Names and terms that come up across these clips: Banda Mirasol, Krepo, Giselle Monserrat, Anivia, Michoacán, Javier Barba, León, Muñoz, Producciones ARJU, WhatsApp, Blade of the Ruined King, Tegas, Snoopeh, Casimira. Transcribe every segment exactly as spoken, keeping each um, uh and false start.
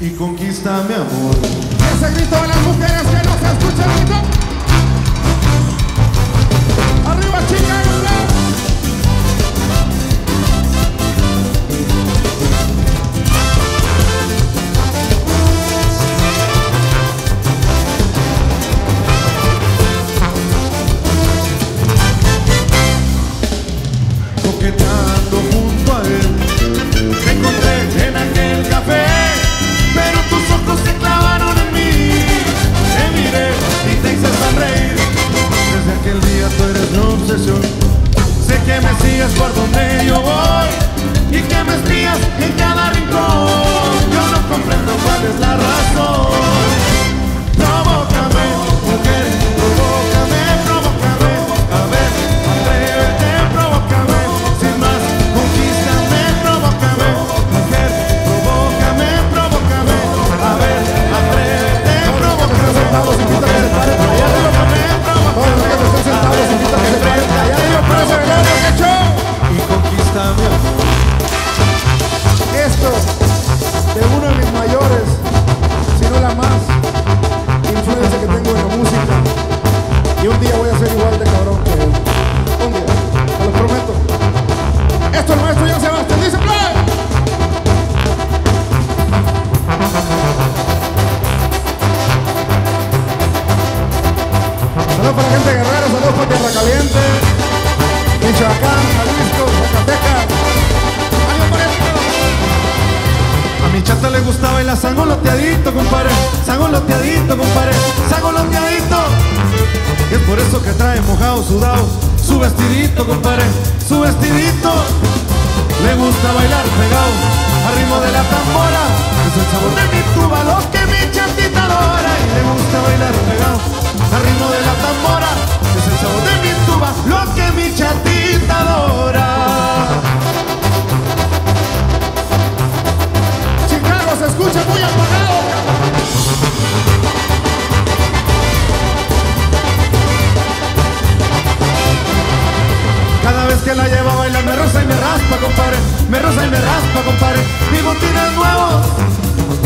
y conquista mi amor. Ese grito de las mujeres que no se escucha el grito. Arriba chica y blanco. Coqueteando junto a él, me encontré en aquel café, pero tus ojos se clavaron en mí. Te miré y te hice sonreír. Desde aquel día tú eres mi obsesión. Sé que me sigues por donde yo voy y que me espías en cada rincón. Yo no comprendo cuál es la razón. Provócame, mujer, provócame, provócame, a ver, atrévete, provócame. Sin más, conquístame, provócame, mujer, provócame, provócame, a ver, atrévete, provócame. Y conquístame. Esto de uno de mis mayores, si no la más influencia que tengo en la música, y un día voy a ser igual de cabrón que él. Un día, te lo prometo. Esto es nuestro, ya se va. Dice play. Saludos para la gente de Guerrero, saludos para Tierra Caliente, Michoacán, Jalisco, Zacatecas. ¡Algo por esto! A mi chata le gusta bailar sangoloteadito, compadre, sangoloteadito, compadre, sangoloteadito. Y es por eso que trae mojado, sudado, su vestidito, compadre, su vestidito. Le gusta bailar pegado al ritmo de la tambora. Es el sabor de mi tuba, lo que mi chatita adora. Y le gusta bailar pegado al ritmo de la tambora. Es el sabor de mi tuba, lo que mi chatita adora. Chicago se escucha muy apagado. Cada vez que la llevo a bailar me roza y me raspa, compadre. Me roza y me raspa, compadre. Mi botín es nuevo.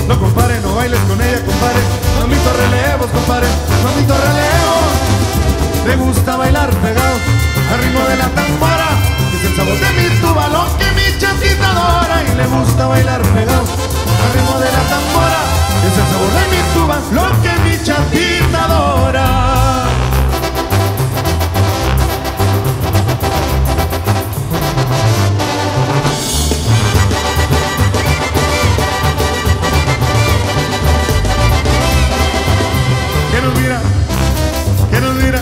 No, compadre, no bailes con ella, compadre. Mamito relevos, compadre. Mamito relevos. Me gusta bailar pegado al ritmo de la tambora. Es el sabor de mi tuba, lo que mi chatita adora. Y le gusta bailar pegado al ritmo de la tambora. Es el sabor de mi tuba, lo que mi chatita adora. Que nos mira, que nos mira.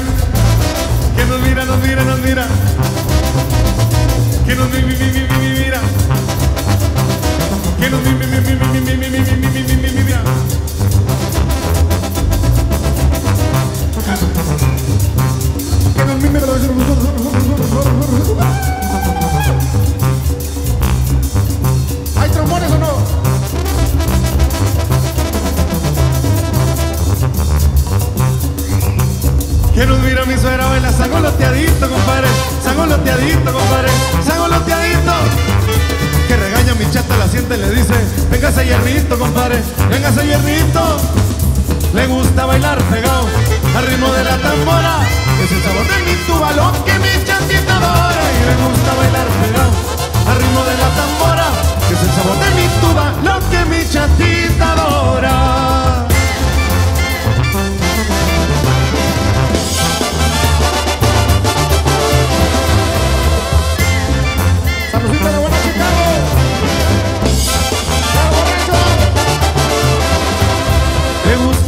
¿Hay trombones o no? Que nos mira mi suegra baila sangoloteadito, compadre, sangoloteadito, compadre, sangoloteadito. Que regaña a mi chata, la siente y le dice, véngase hierrito, compadre, véngase hierrito. Le gusta bailar pegado al ritmo de la tambora. Es el sabor de mi tuba, lo que mi chatita adora. Y le gusta bailar pegado al ritmo de la tambora. Es el sabor de mi tuba, lo que mi chatita adora.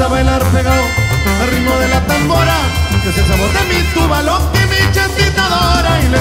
Bailar pegado al ritmo de la tambora, que es el sabor de mi tuba, lo que mi chatita adora. Y le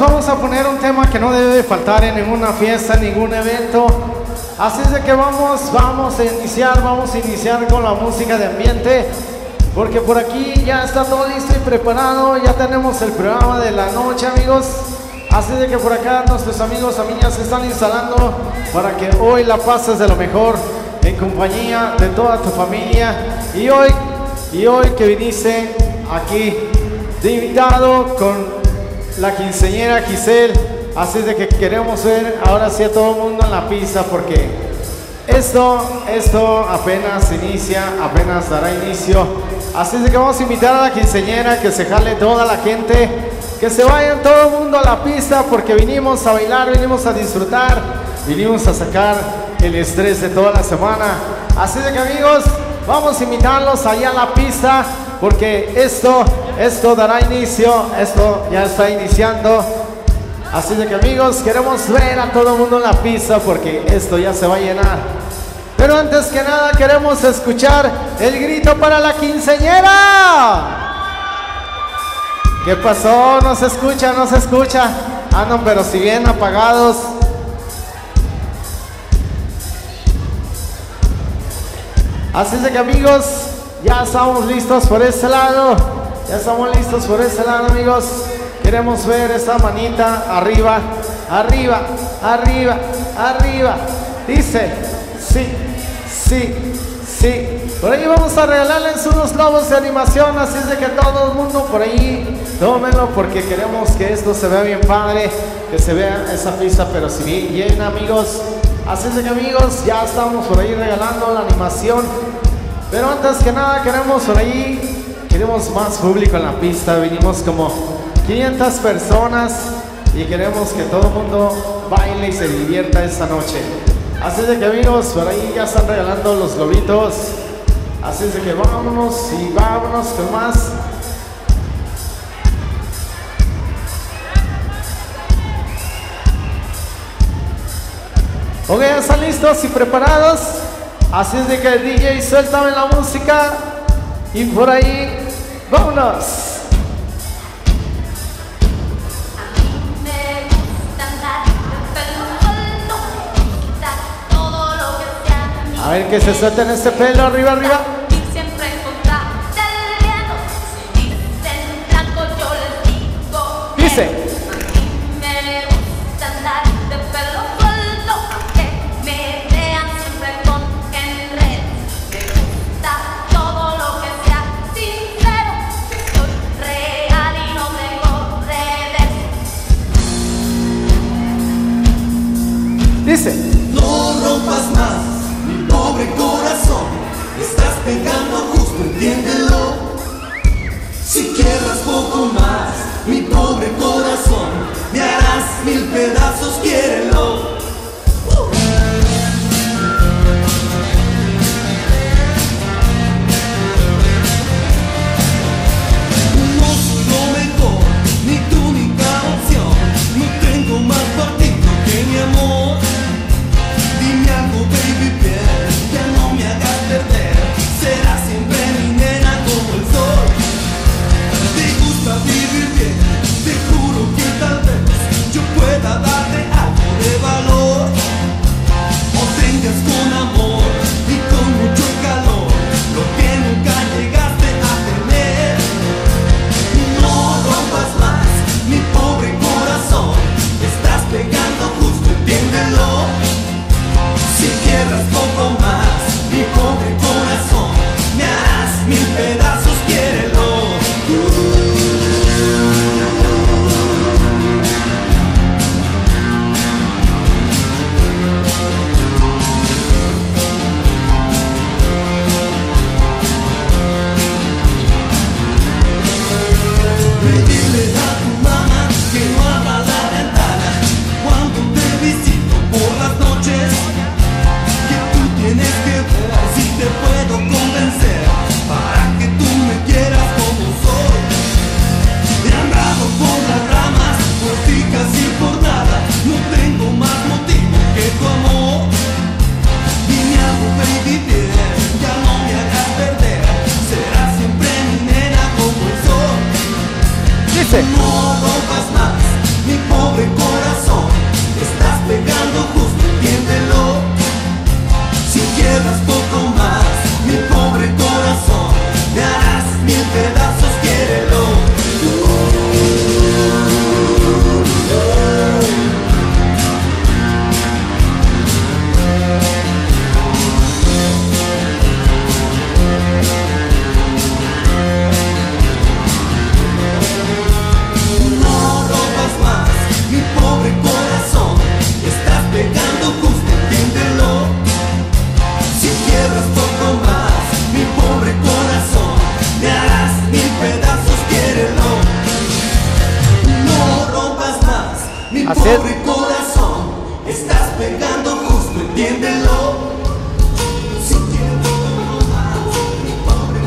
les vamos a poner un tema que no debe de faltar en ninguna fiesta, en ningún evento. Así es de que vamos, vamos a iniciar, vamos a iniciar con la música de ambiente, porque por aquí ya está todo listo y preparado. Ya tenemos el programa de la noche, amigos. Así de que por acá nuestros amigos, amigas se están instalando para que hoy la pases de lo mejor en compañía de toda tu familia. Y hoy, y hoy que viniste aquí de invitado con la quinceañera Giselle, así de que queremos ver ahora sí a todo el mundo en la pista, porque esto, esto apenas inicia, apenas dará inicio. Así de que vamos a invitar a la quinceañera, que se jale toda la gente, que se vayan todo el mundo a la pista, porque vinimos a bailar, vinimos a disfrutar, vinimos a sacar el estrés de toda la semana. Así de que, amigos, vamos a invitarlos allá a la pista, porque esto, esto dará inicio, esto ya está iniciando. Así de que, amigos, queremos ver a todo el mundo en la pista, porque esto ya se va a llenar. Pero antes que nada queremos escuchar el grito para la quinceañera. ¿Qué pasó? No se escucha, no se escucha. Andan, pero si bien apagados. Así de que, amigos, ya estamos listos por este lado. Ya estamos listos por este lado, amigos. Queremos ver esta manita arriba, arriba, arriba, arriba. Dice, sí, sí, sí. Por ahí vamos a regalarles unos globos de animación, así es de que todo el mundo por ahí tómenlo, porque queremos que esto se vea bien padre, que se vea esa pista, pero si bien llena, amigos. Así es de que, amigos, ya estamos por ahí regalando la animación. Pero antes que nada queremos por ahí, queremos más público en la pista. Vinimos como quinientas personas y queremos que todo el mundo baile y se divierta esta noche. Así es de que, amigos, por ahí ya están regalando los globitos. Así es de que vámonos y vámonos con más. Ok, ya están listos y preparados. Así es de que, el D J, suéltame la música. Y por ahí, vámonos. A ver que se suelten este pelo, arriba, arriba. Dice. Dice. No rompas más. Corazón, estás pegando justo, entiéndelo. Si quieras poco más, mi pobre corazón, me harás mil pedazos, quiérelo. Por las noches que tú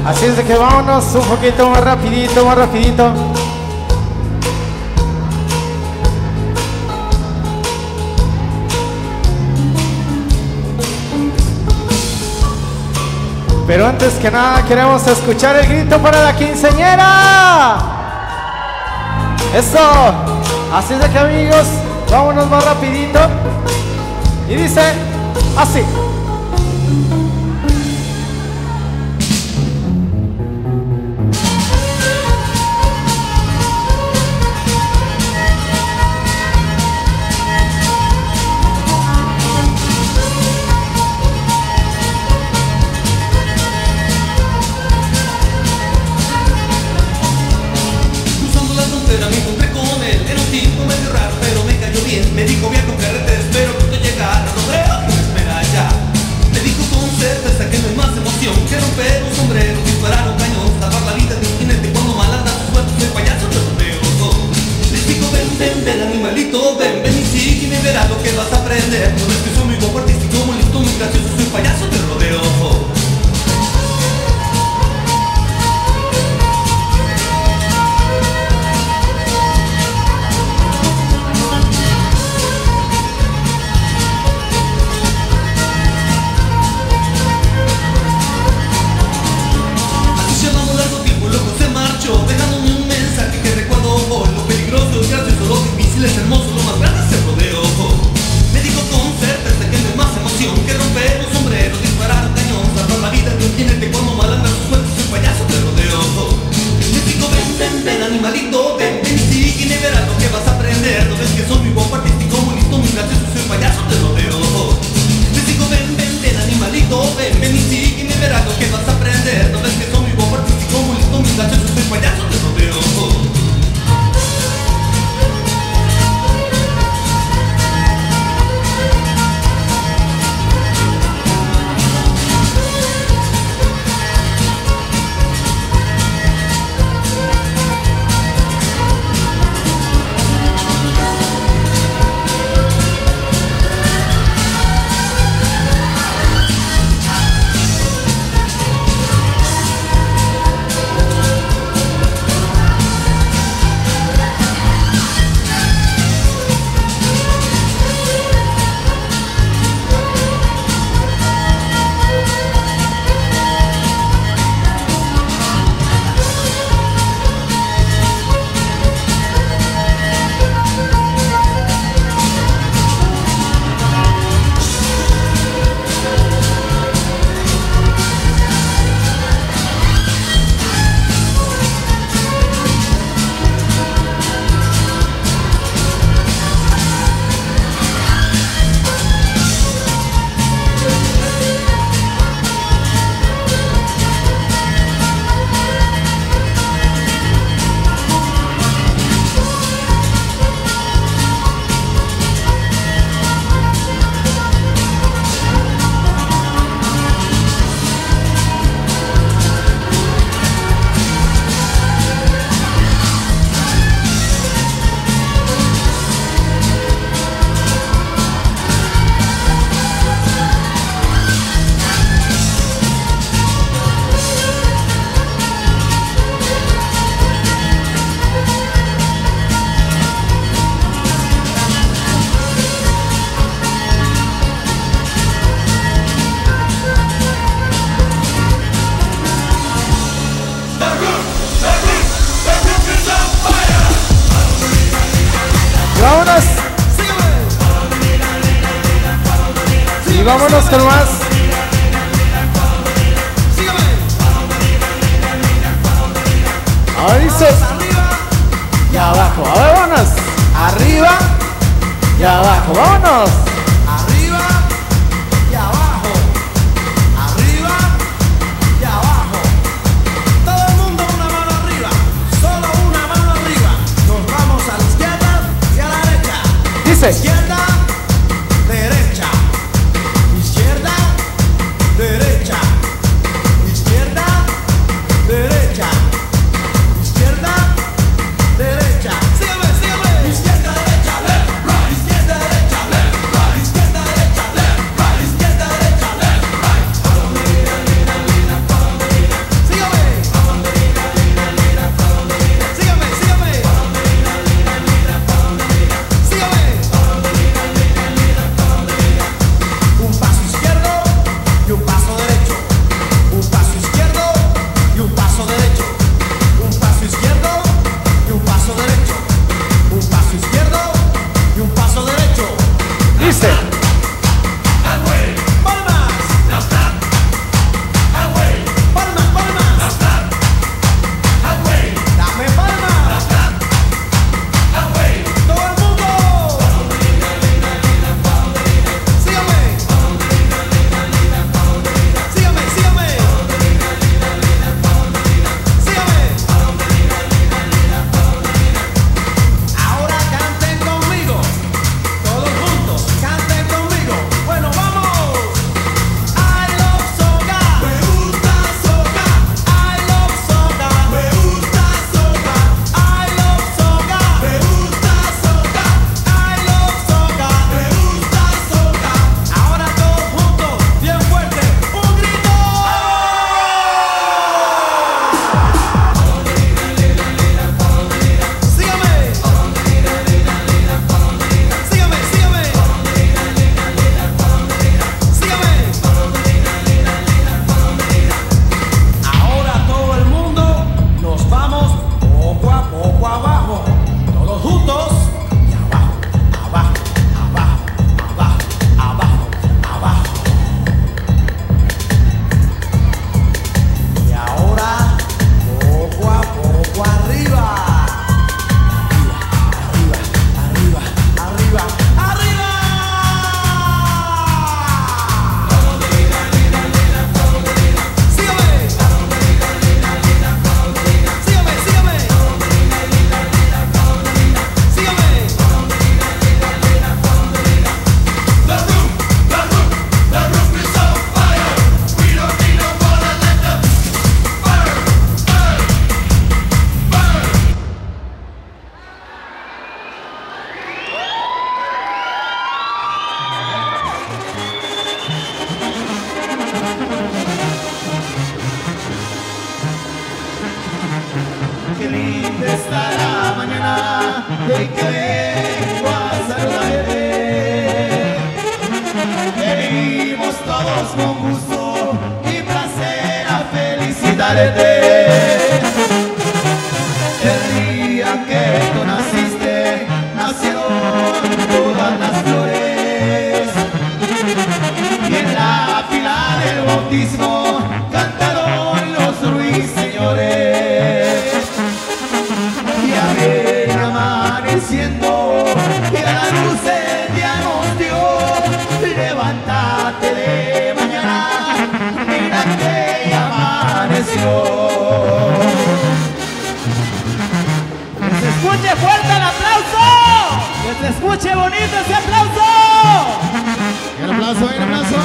Así es de que vámonos un poquito más rapidito, más rapidito. Pero antes que nada queremos escuchar el grito para la quinceañera. Eso. Así es de que, amigos, vámonos más rapidito. Y dice así. Dios con gusto y placer a felicitarte. El día que tú naciste, nacieron todas las flores, y en la fila del bautismo cantaron los ruiseñores. Y a ver amaneciendo, y a la luz el día nos dio, levántate de mañana, mira que ya amaneció. ¡Que se escuche fuerte el aplauso! ¡Que se escuche bonito ese aplauso! ¡Y el aplauso, y el aplauso!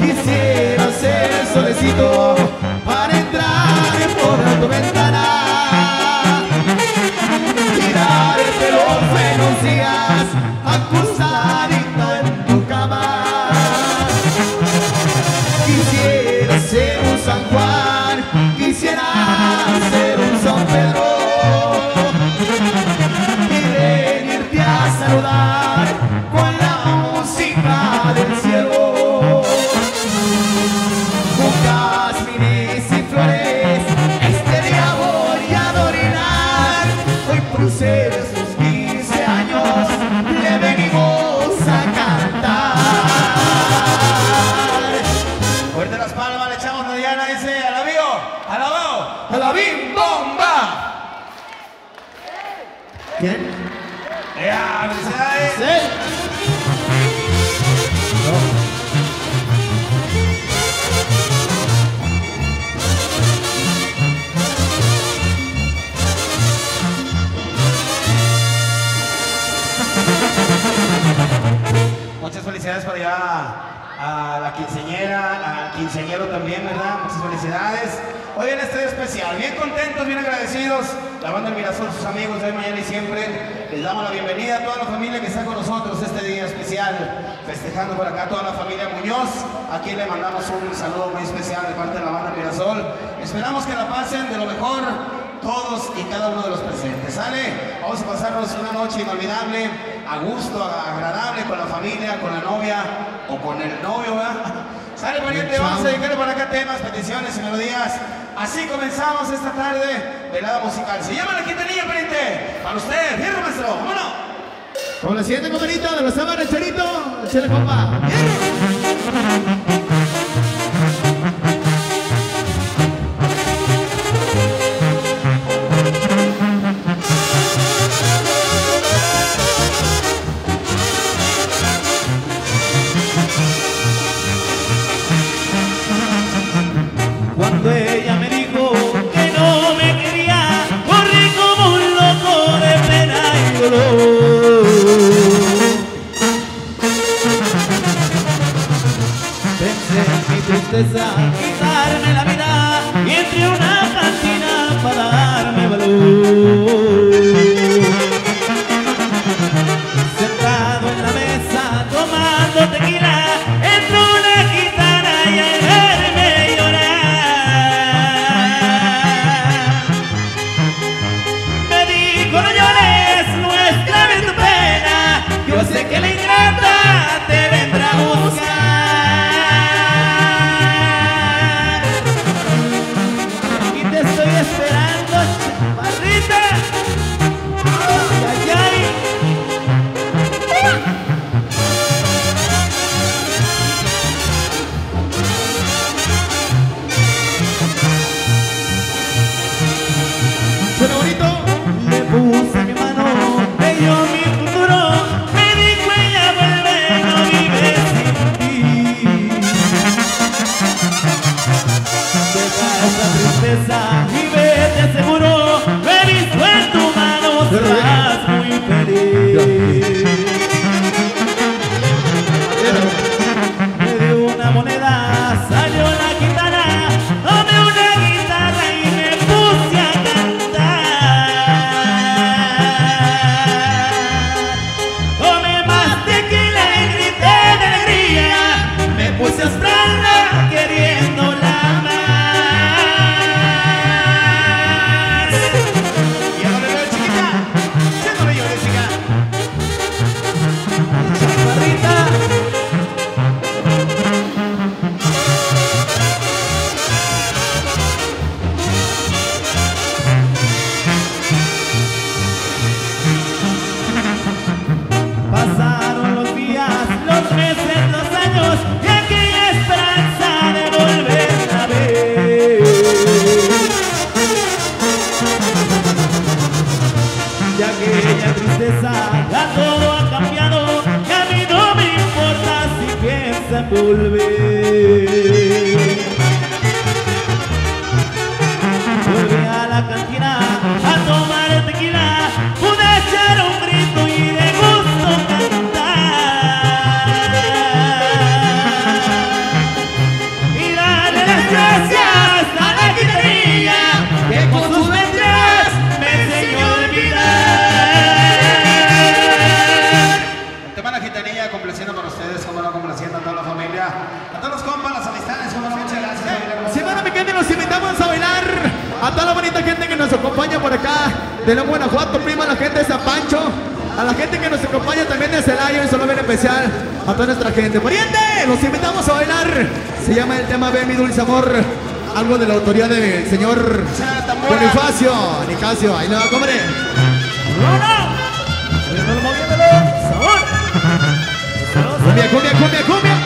Quisiera ser el solecito para entrar por tu ventana, acostadita en tu cama. Quisiera ser un San Juan, quisiera ser un San Pedro, y venirte a saludar con la música del cielo, con jazmines y flores. Este día voy a adorinar, hoy por ser sus le venimos a cantar. Fuerte las palmas, le echamos a Diana, dice alabío, alabado, alabim bomba. ¿Quién? ¡Ya! ¡Felicidades! Muchas felicidades para allá a, a la quinceañera, al quinceañero también, ¿verdad? Muchas felicidades. Hoy en este día especial, bien contentos, bien agradecidos. La Banda Mirasol, sus amigos de hoy, mañana y siempre. Les damos la bienvenida a toda la familia que está con nosotros este día especial. Festejando por acá toda la familia Muñoz. Aquí le mandamos un saludo muy especial de parte de la Banda Mirasol. Esperamos que la pasen de lo mejor todos y cada uno de los presentes, ¿sale? Vamos a pasarnos una noche inolvidable, a gusto, agradable, con la familia, con la novia o con el novio, ¿verdad? ¿Sale, pariente? Vamos a dedicarle para acá temas, peticiones y melodías. Así comenzamos esta tarde, velada musical. Se llama la quintanilla, pariente. Para usted, fierro, maestro, vámonos. Como la siguiente compañita de los sábados, el Charito, échale, compa. Quitarme la vida y entre una cantina para darme valor. Sentado en la mesa tomando tequila, entró una gitana y al verme llorar me dijo: no llores, no esclaves tu pena, yo sé que la ingrata te vendrá a buscar. volver. Volví a la cantina a tomar tequila, pude echar un grito y de gusto cantar y darle las gracias a la guitarrilla que con sus letras me enseñó a olvidar. El tema de la guitarrilla complaciendo para ustedes, como no complaciendo a toda la familia, a todos los compas, las amistades, como no, muchas gracias. Semana picante, nos invitamos a bailar a toda la bonita gente que nos acompaña por acá de León, Guanajuato, prima, la gente de San Pancho, a la gente que nos acompaña también de Celaya, y solo bien especial a toda nuestra gente. Pariente, los invitamos a bailar. Se llama el tema Ve mi dulce amor, algo de la autoría del señor Bonifacio, Nicasio. Ahí lo va, compadre. Cumbia, cumbia, cumbia, cumbia.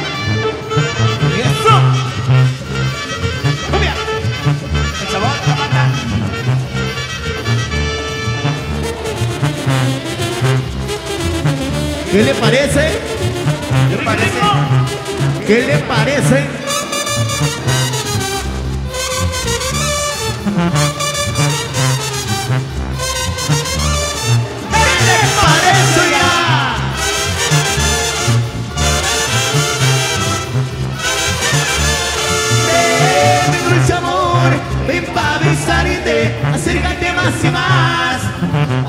¿Qué le parece? ¿Qué le parece? ¿Qué le parece? Acércate más y más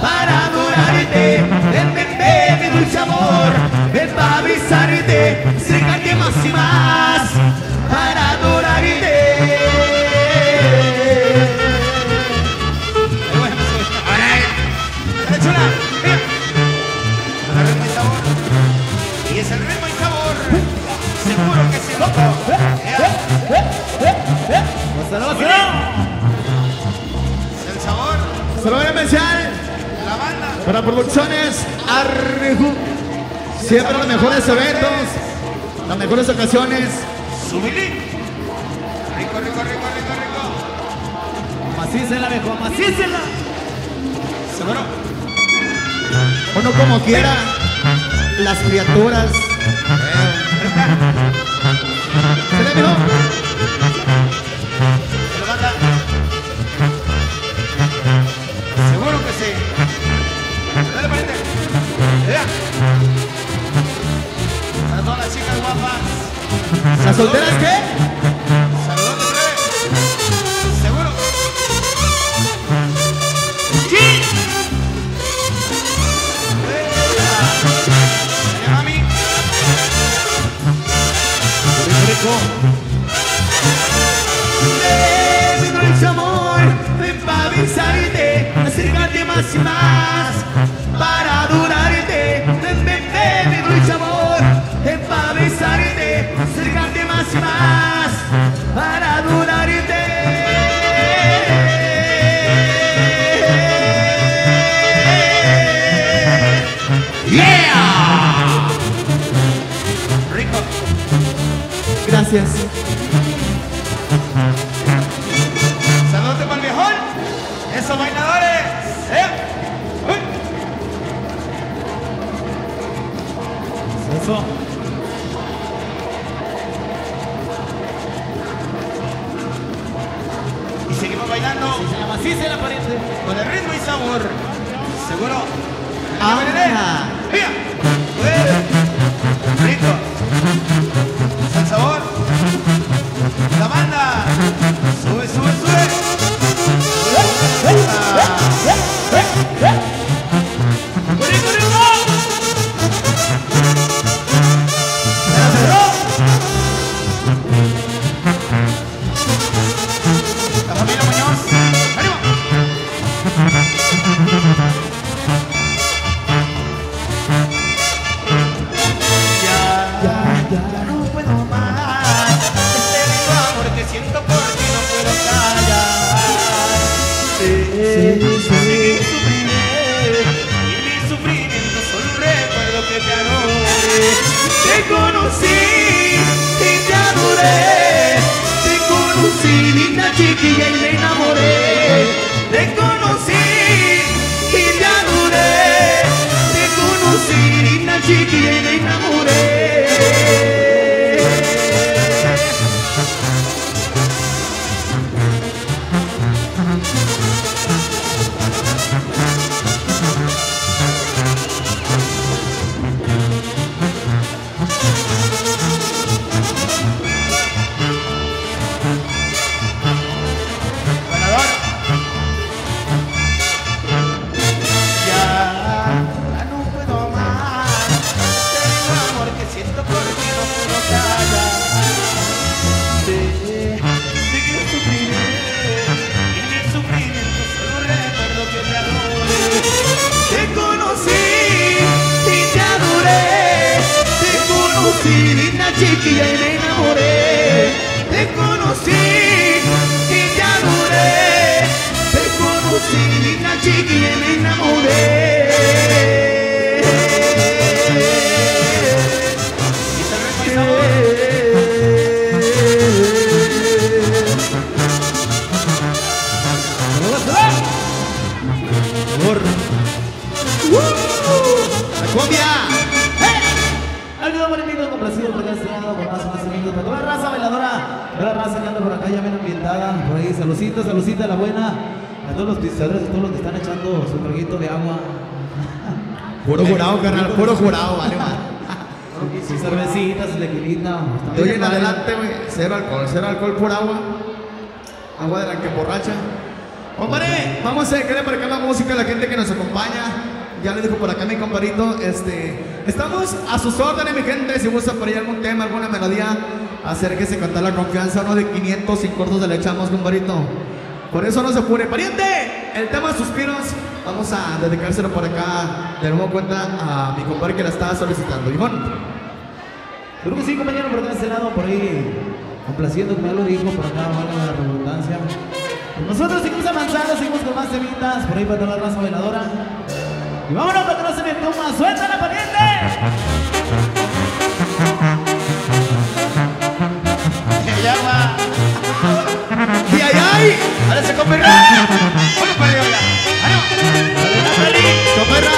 para adorarte. Ven, ven, ven, mi dulce amor, ven para avisarte. Acércate más y más para adorarte. Ahora es chula. El ritmo y sabor. Y es el ritmo y sabor. Seguro que sí, loco. ¡Pásalo! Saludos especial para producciones Arreju. Siempre los mejores eventos, las mejores ocasiones. Subili. Rico, rico, rico, rico, rico. Macícela, viejo, macícela. Seguro. Uno como quiera, las criaturas. Se le miró. ¿Las solteras qué? Saludos, tres. Seguro. ¡Sí! ¡Venga! ¡Venga, mami! ¡Ven, mi dulce amor! ¡Ven pa' avisarte! ¡Acércate más y más! ¡Para adorarte! ¡Ven, ven, ven, mi dulce amor! ¡Ven pa' avisarte! ¡Acércate más y más para adorarte! ¡Yeah! Rico. Gracias. Saludos para el viejón. Esos bailadores. ¿Eh? Uy. Eso. Bailando, así se la parece, con el ritmo y sabor, seguro. ¡Ahora! ¡Mira! ¡Rico! ¡Al sabor! ¡La banda! ¡Sube, sube, sube! ¡Rico, rico, rico! La familia Muñoz, ¡ánimo! Ya, ya, ya no puedo más. Este rico amor que siento por ti no puedo callar. Sí, sí, sí. Y mi sufrimiento solo un recuerdo que te adoré. Te conocí y te adoré. Conocí, linda chiquilla, y me enamoré. Te conocí y te adoré. Te conocí, linda chiquilla, y me enamoré. Casimira y me enamoré, te conocí y te adoré, te conocí, linda chiquilla y me enamoré. Toda la raza bailadora, toda la raza que anda por acá ya bien ambientada, por ahí, saludcita, saludcita la buena, a todos los pisadores, a todos los que están echando su traguito de agua. Puro jurado, carnal, puro jurado, vale, vale. Sus cervecitas, su tequilita. De hoy en adelante, güey, cero alcohol, cero alcohol por agua, agua de la que borracha. Hombre, vamos a dejarle por acá la música a la gente que nos acompaña. Ya les dijo por acá mi compadrito, este, estamos a sus órdenes, mi gente. Si gusta por ahí algún tema, alguna melodía, acérquese, cantar la confianza, uno de quinientos sin cortos se le echamos, compadrito. Por eso no se apure, pariente. El tema Suspiros, vamos a dedicárselo por acá, de nuevo cuenta a mi compadre que la estaba solicitando. Ivón, creo que sí, compañero, por acá de este lado, por ahí, complaciendo, como ya lo dijo, por acá, vale la redundancia. Nosotros seguimos avanzando, seguimos con más temitas, por ahí para toda la raza bailadora. Y vámonos para que no se me toma, suelta la pariente. Y allá va. Y allá hay. Ahora se comerá. Vamos para allá, oiga. ¡Adiós! ¡Comerá!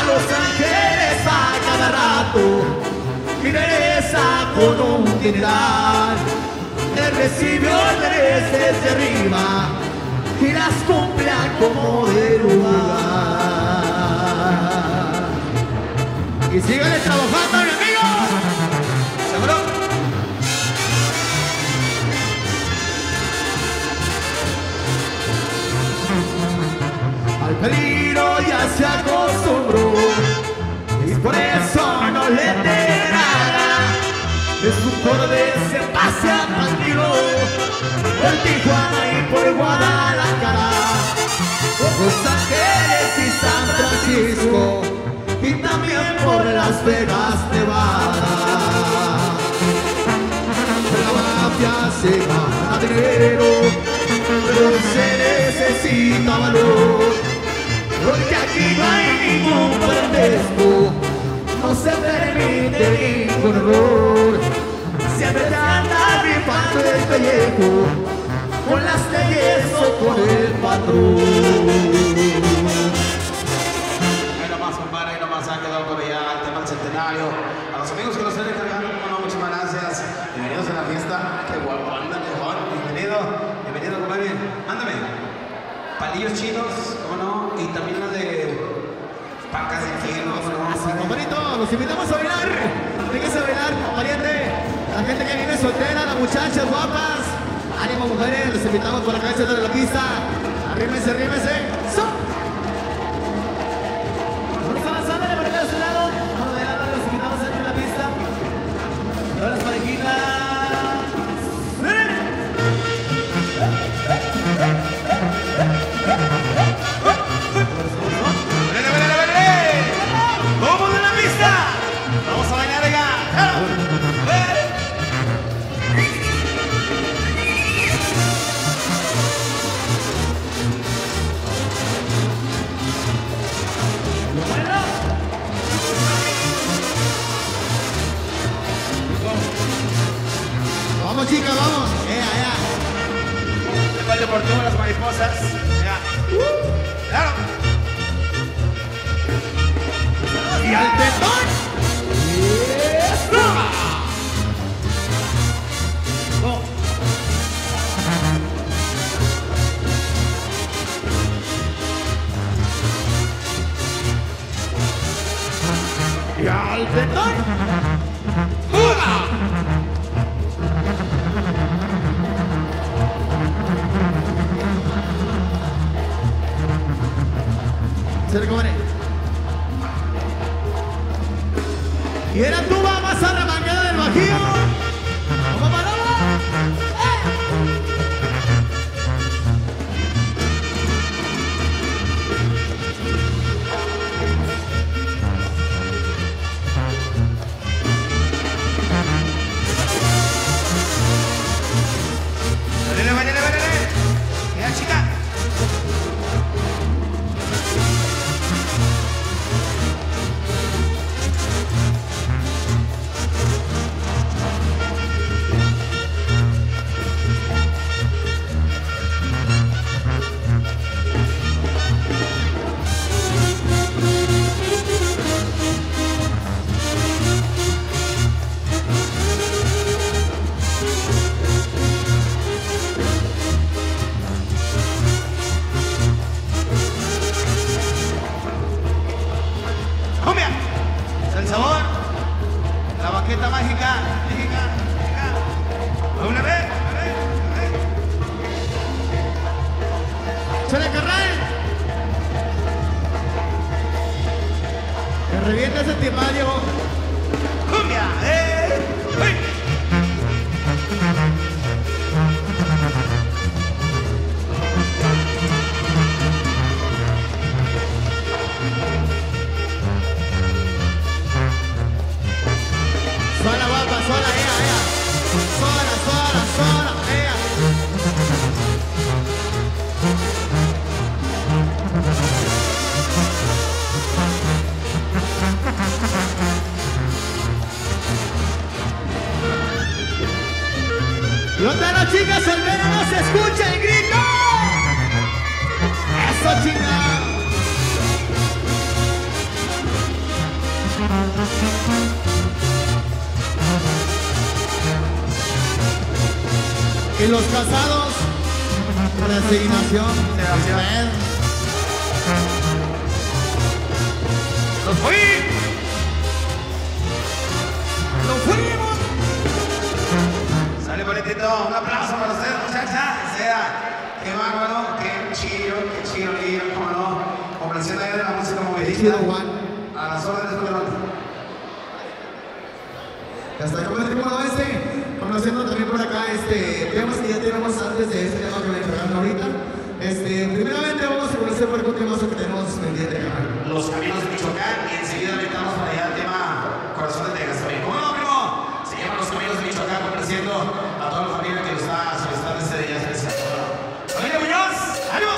a Los Ángeles a cada rato, regresa con un dineral, te recibe órdenes desde arriba y las cumple como de lugar. Y síganle trabajando, mi amigo. ¿Seguro? Al peligro ya se acostumbró y por eso no le enterará. Es un corde se pasea tranquilo por Tijuana y por Guadalajara, por Los Ángeles y San Francisco y también por Las Vegas, Nevada. La mafia se gana dinero, pero se necesita valor, porque aquí no hay ningún pretexto, no se permite ningún error. Siempre te anda rifando el pellejo, con las leyes o con el patrón. Ahí nomás, compadre, ahí nomás han quedado por allá el tema del centenario. A los amigos que nos están encargando, como no, muchísimas gracias. Bienvenidos a la fiesta. Qué guapo, ándame, Juan. Bienvenido, bienvenido, compadre. Ándame. Palillos chinos, como no. Y también las de pacas de cielo, ¿no? Compadrito, los invitamos a bailar. Véngase a bailar, pariente. La gente que viene soltera, las muchachas guapas. Ánimo, mujeres, los invitamos por la cabeza de la pista. Arrímense, arrímense. ¡Sup! Vamos avanzando, la pareja de su lado. Vamos a bailar, los invitamos a la pista. Todas las parejitas. Chicas, vamos, ya, ya. Igual deportivo, las mariposas, ya. Uh, claro. Y al tetón. Yes. No. No. Y al tetón. Se recobre. Y era tuba más arremangada del Bajío. ¡Vamos, paloma! ¡Vale, vale, vale, vale! ¡Ya, chica! Eso, chingada. Y los casados, resignación, resignación. ¡Los fuimos! ¡Los fuimos! Sale boletito, un aplauso para ustedes, muchachas. O sea, qué bárbaro, qué chido, qué chido, lío, cómo no. Complaciendo de la música movilista. A las órdenes de la ya está, como el tribunal oeste. Conociendo también por acá, este, temas que ya tenemos antes de este tema que me entregaron ahorita. Este, primeramente vamos a conocer por un tema que tenemos pendiente acá. Los caminos de Michoacán y enseguida metamos para allá el tema Corazón de Tegas también. ¿Cómo no, primo? Se llama Los Caminos de Michoacán, complaciendo a toda la familia que nos está solicitando este día. ¡Familia Muñoz! ¡Ánimo!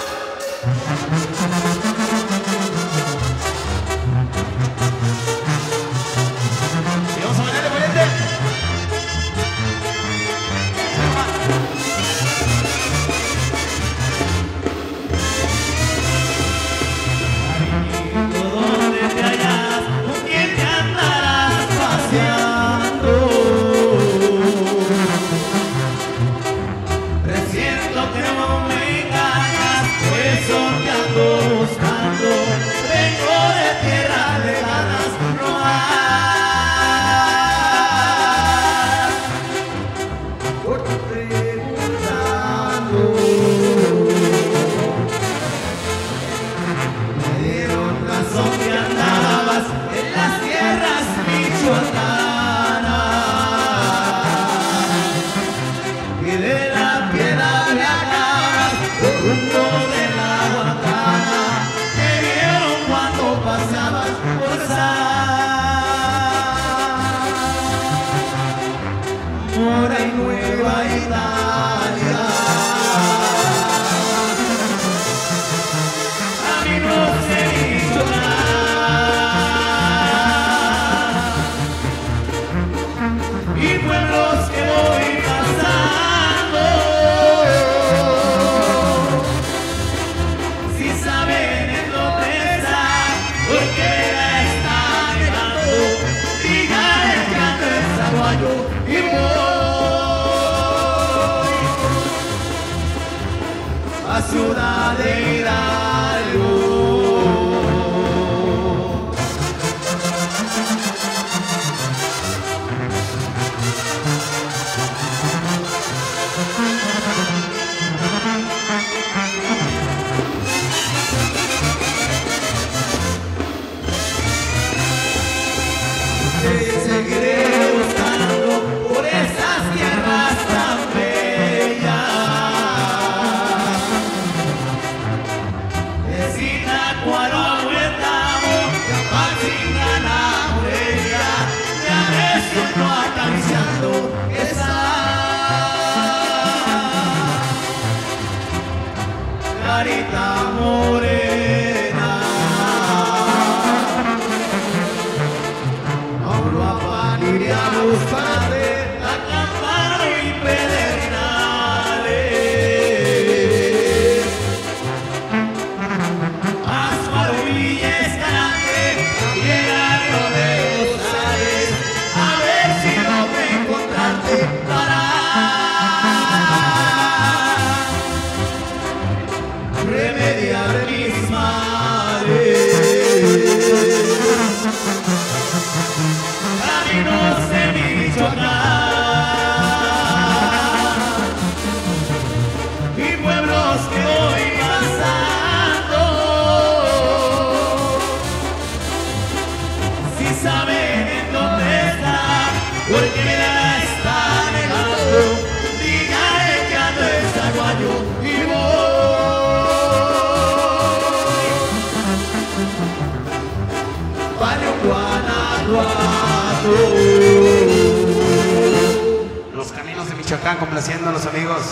Los Caminos de Michoacán, complaciendo a los amigos.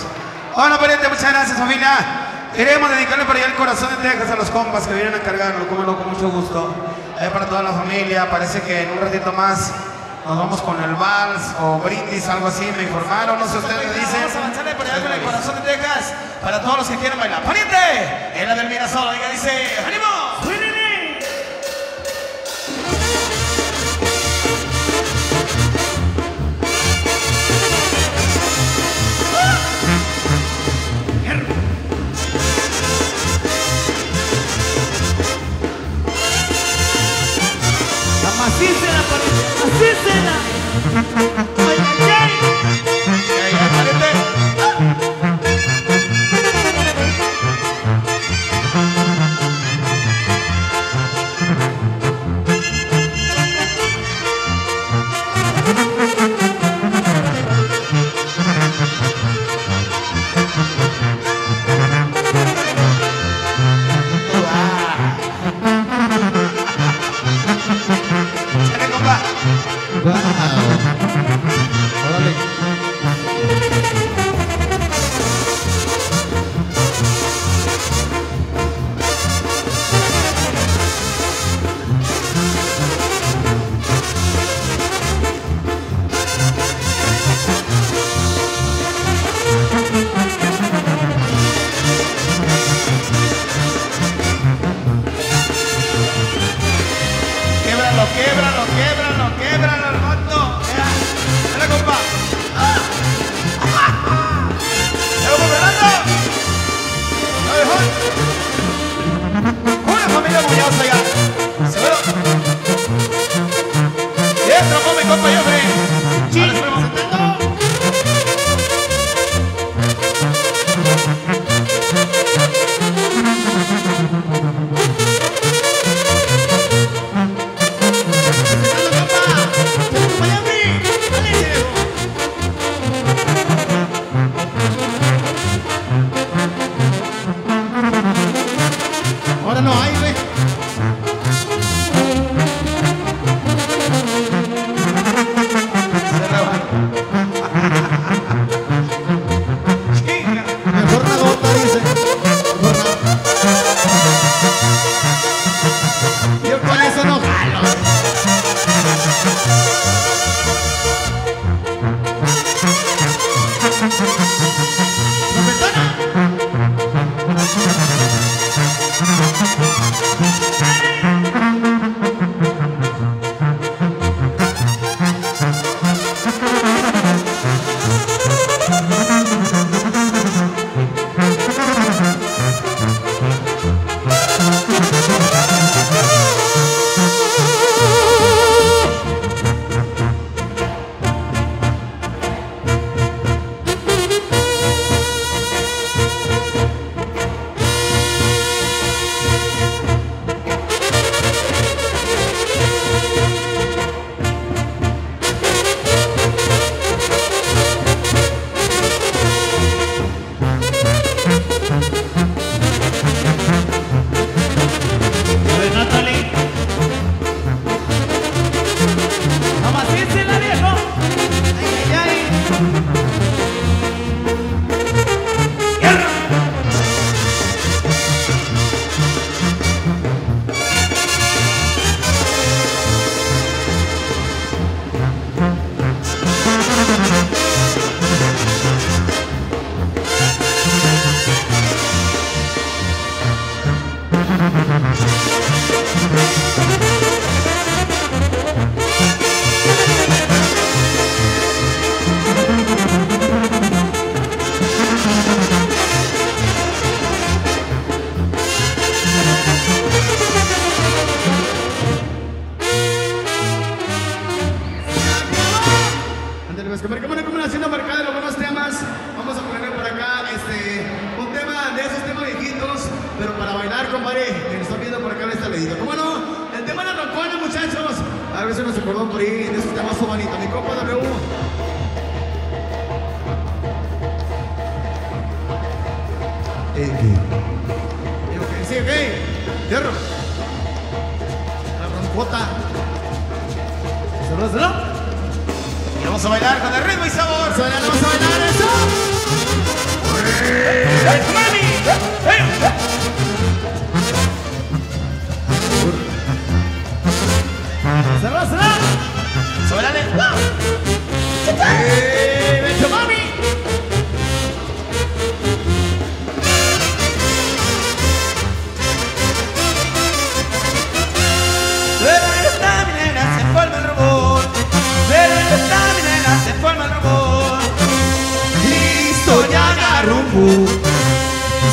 Hola, pariente, muchas gracias, familia. Queremos dedicarle para allá el Corazón de Tegas a los compas que vienen a cargarlo, cómelo, con mucho gusto. Ahí para toda la familia, parece que en un ratito más nos vamos con el vals o brindis, algo así, me informaron, no sé ustedes me dicen. Vamos a avanzarle para allá con el Corazón de Tegas, para todos los que quieran bailar. ¡Pariente! En la del Mirasol, oiga, dice, ¡ánimo! Así será, así será. Ay, ay, ay. Ay,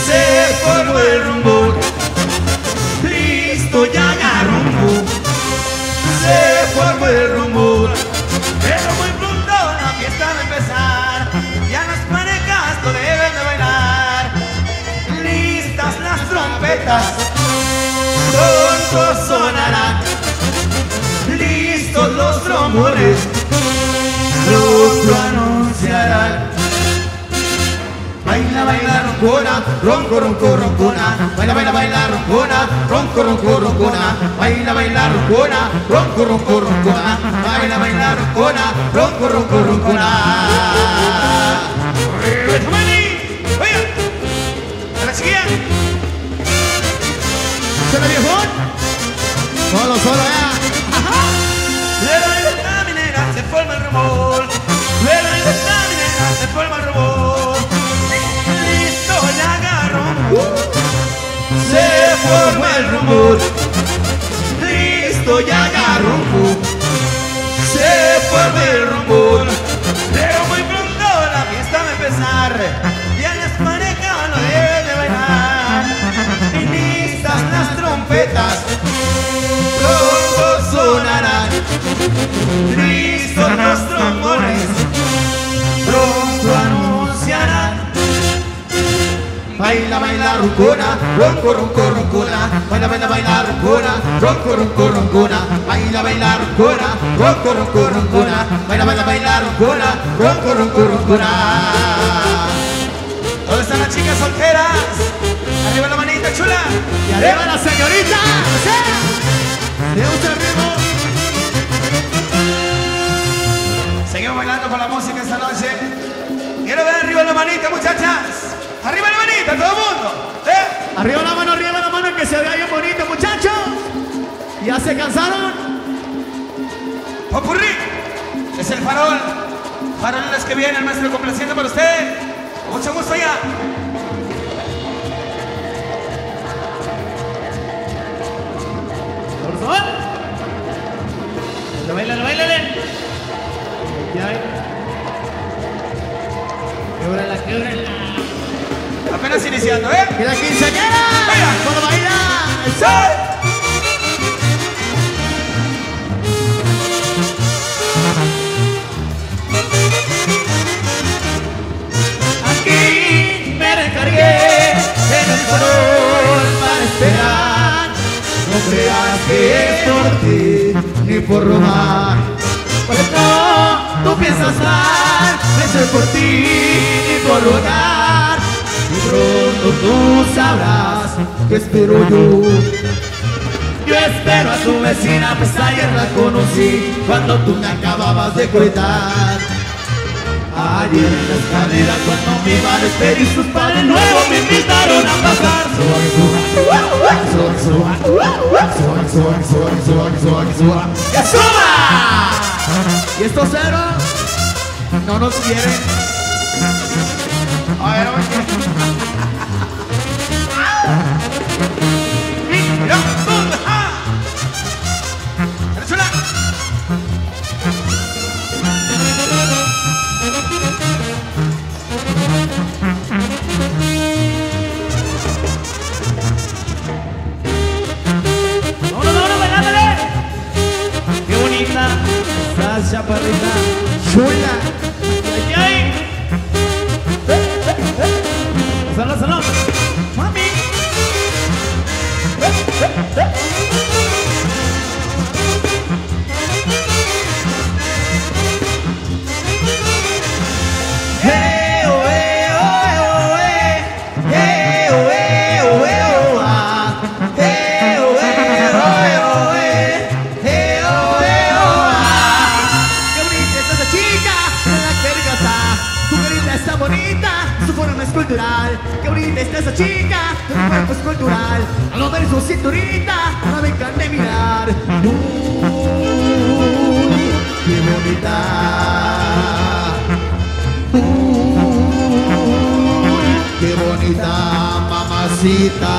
se trompetas pronto sonarán, listos los trombones, pronto anunciarán. Baila, baila, roncona, ronco, ronco, roncona. Baila, baila, baila, roncona, ronco, ronco, roncona. Baila, baila, roncona, ronco, ronco, roncona. Baila, baila, roncona, ronco, ronco, roncona. ¡Oiga! ¡A la chiquilla! ¿Se la viejón? Solo, solo, ya. ¡Ajá! Luego de la minera se forma el rumor. Luego de la minera se forma el rumor. Se forma el rumor, listo ya agarró. Se forma el rumor, pero muy pronto la fiesta va a empezar. Y a las parejas no deben de bailar. Y listas las trompetas, pronto sonarán. Listos los trombones, pronto anunciarán. Baila, baila, roncona, ronco, ronco, roncona. Baila, baila, baila, roncona, ronco, ronco, roncona. Baila, baila, roncona, ronco, ronco, roncona. Baila, baila, baila, roncona, ronco, ronco, roncona. ¿Dónde están las chicas solteras? Arriba la manita chula. Y arriba la señorita. ¿Le gusta el ritmo? Seguimos bailando con la música esta noche. Quiero ver arriba la manita, muchachas. Arriba la manita, todo el mundo, ¿eh? Arriba la mano, arriba la mano, que se vea bien bonito, muchachos. ¿Ya se cansaron? ¡Popurrí! Es el farol. Farol en las que viene, el maestro complaciente para usted. Mucho gusto ya. ¿Por favor? ¡Lo bailan, lo bailan! Ya ven. ¡Québrala, québrala! Apenas iniciando, ¿eh? ¡Que la quinceañera! ¡Baila! ¡Cuando baila! ¡El sol! Aquí me recargué en el farol para esperar. No creas que es por ti ni por robar. Por esto tú piensas mal, no es por ti ni por rogar. Pronto tú sabrás que espero yo. Yo espero a tu vecina, pues ayer la conocí cuando tú me acababas de cuidar. Ayer en la escalera cuando me iba a despedir, sus padres nuevos me invitaron a pasar. Suba, suba, suba, suba, suba, suba, suba, suba, suba. ¡Que suba! Y estos ceros no nos quieren. A ver, a ver. ¡Vámonos, vámonos, bailándole! ¡Qué bonita! ¡Esa chaparrita! ¡Chula! Que bonita está esa chica, el cuerpo es cultural. Al hombre su cinturita, ahora me encanta mirar. Uy, qué bonita. Uy, qué bonita mamacita.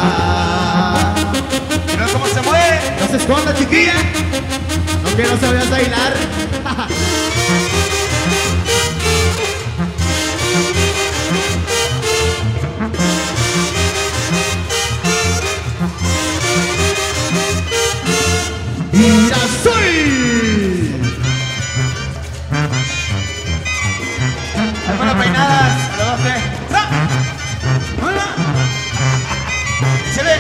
Mira cómo se mueve. No se esconda, chiquilla. No quiero saber bailar. ¡Mirasol! Algunas peinadas, lo hace. ¡Ah! ¡Hola! ¡Se ve!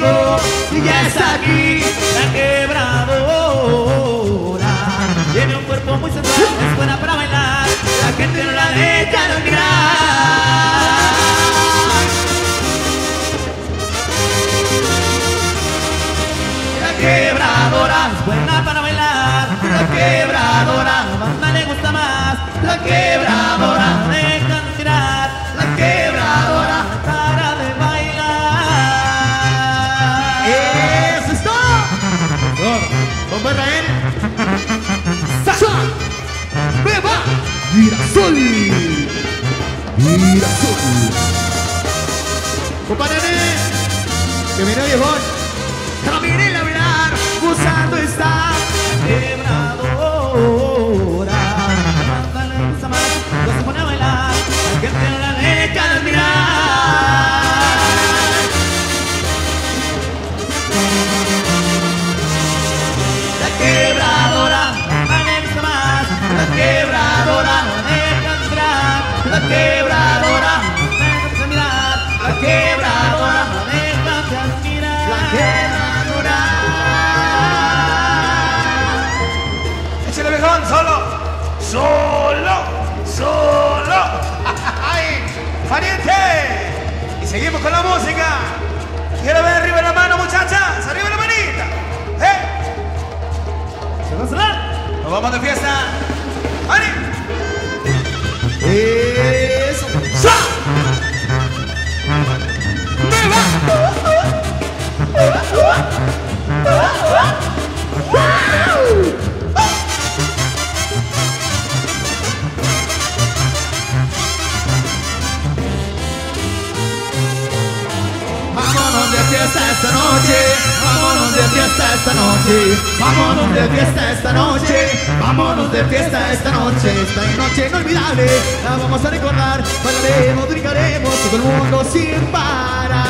conmigo, ya está aquí la quebradora. Tiene un cuerpo muy sensual, es buena para bailar, la gente no la deja dormir. La quebradora es buena para bailar, la quebradora a banda le gusta más, la quebradora deja mirar, la quebradora para de bailar. ¡Eso es todo! ¡Con barra N! ¡Sacha! ¡Beba! ¡Mirasol! ¡Mirasol! ¡Compárame! ¡Que mi novio es hoy! ¡Caminel a hablar! ¡Gustando está! Quebradora, la gusta más, no se pone a bailar, la gente no la deja de mirar. La quebradora, la gusta más, la quebradora no deja de mirar, la quebradora no deja de mirar, la quebradora no deja de mirar. Solo, solo, solo. ¡Ay, pariente! Y seguimos con la música. Quiero ver arriba la mano, muchachas. Arriba la manita. ¿Eh? ¿Se va a sonar? Nos vamos de fiesta. ¡Ari! ¡Eso! ¡Sua! ¡Viva! Esta noche, vámonos de fiesta esta noche, vámonos de fiesta esta noche, vámonos de fiesta esta noche, esta noche inolvidable, la vamos a recordar, bailaremos, brincaremos, todo el mundo sin parar.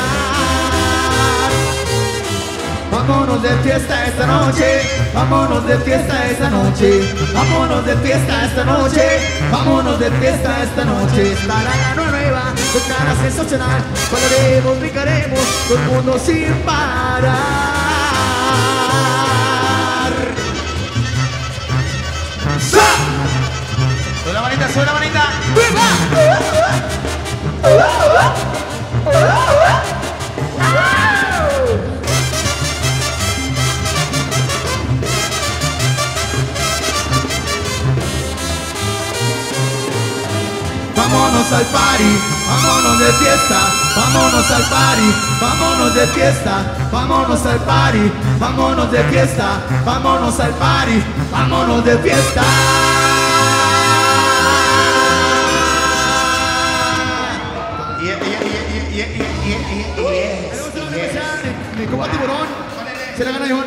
Vámonos de fiesta esta noche, vámonos de fiesta esta noche, vámonos de fiesta esta noche, vámonos de fiesta esta noche, estará la nueva, estará sensacional, bailaremos, brincaremos, todo el mundo sin parar. Sube la manita, sube la manita. ¡Viva! Vámonos al party, vámonos de fiesta, vámonos al party, vámonos de fiesta, vámonos al party, vámonos de fiesta, vámonos al party, vámonos de fiesta. Yeah, yeah, yeah, yeah, yeah, yeah, yeah. Tenemos una cerveza de Copa Tiburón. Se la gana John.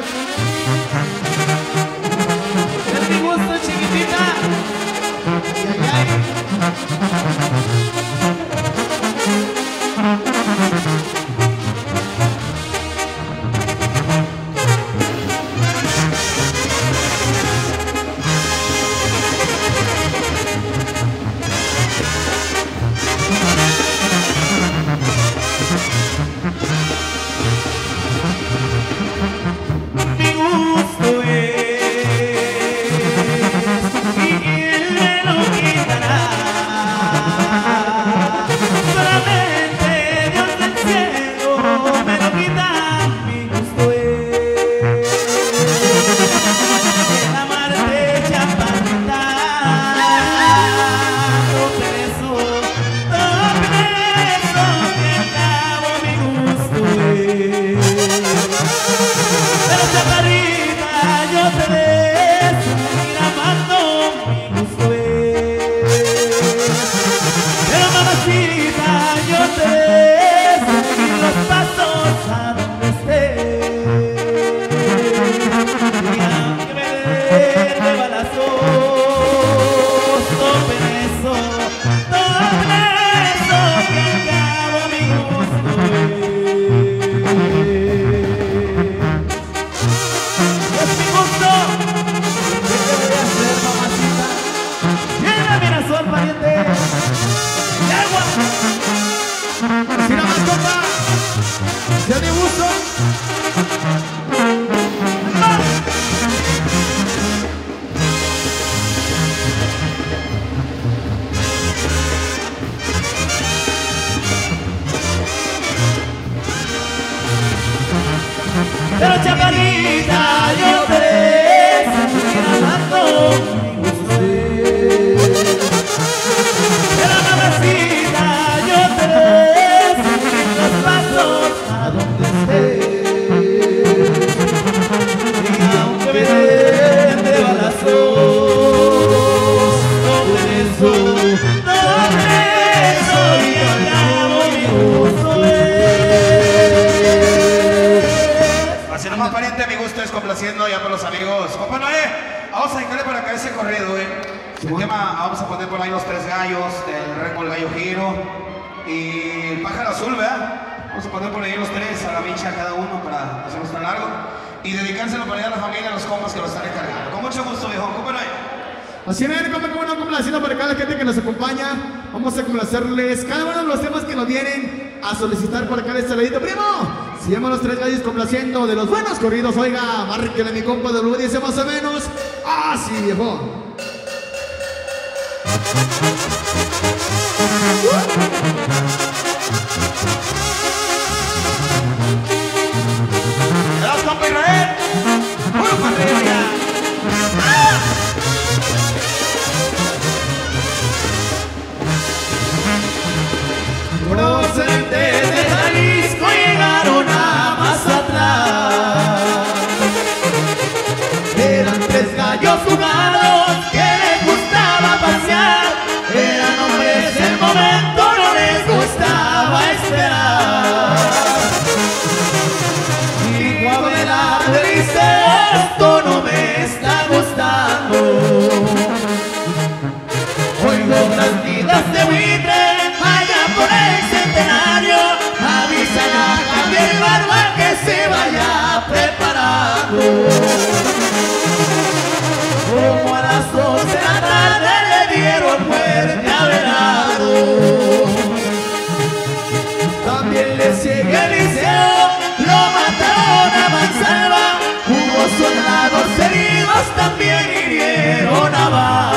Es mi gusto, chiquitita. Ay, ay, ay. Mi gusto forma aparente, mi gusto es complaciendo ya por los amigos. Compa Noé, vamos a dedicarle para acá ese corrido, eh. El bueno. tema, vamos a poner por ahí los tres gallos, el rengo, el gallo giro y el pájaro azul, ¿verdad? Vamos a poner por ahí los tres a la bicha cada uno para hacernos tan largo. Y dedicárselo para allá a la familia, a los compas que lo están encargando. Con mucho gusto, viejo. Compa Noé. Así es, compa, como no, complaciendo para acá la gente que nos acompaña. Vamos a complacerles cada uno de los temas que nos vienen a solicitar por acá el saladito. Primo, se llama Los Tres Gallos complaciendo de los buenos corridos. Oiga, márquenle mi compa de lo dice más o menos. Ah, sí, viejo. ¡Gracias, compa Israel! ¡Muy familia! ¡Ah! Procedentes de Jalisco llegaron a Mazatlán. Eran tres gallos jugados que les gustaba pasear. Eran hombres del momento, no les gustaba esperar. Hijo de la risa, esto no me está gustando. Oigo las vidas de buitre por el centenario, avisa a Javier Barba que se vaya preparando. Como a las dos de la tarde le dieron muerte a Verado. También le sigue el liceo, lo mataron a Mansalva. Hubo soldados heridos, también hirieron a Barba.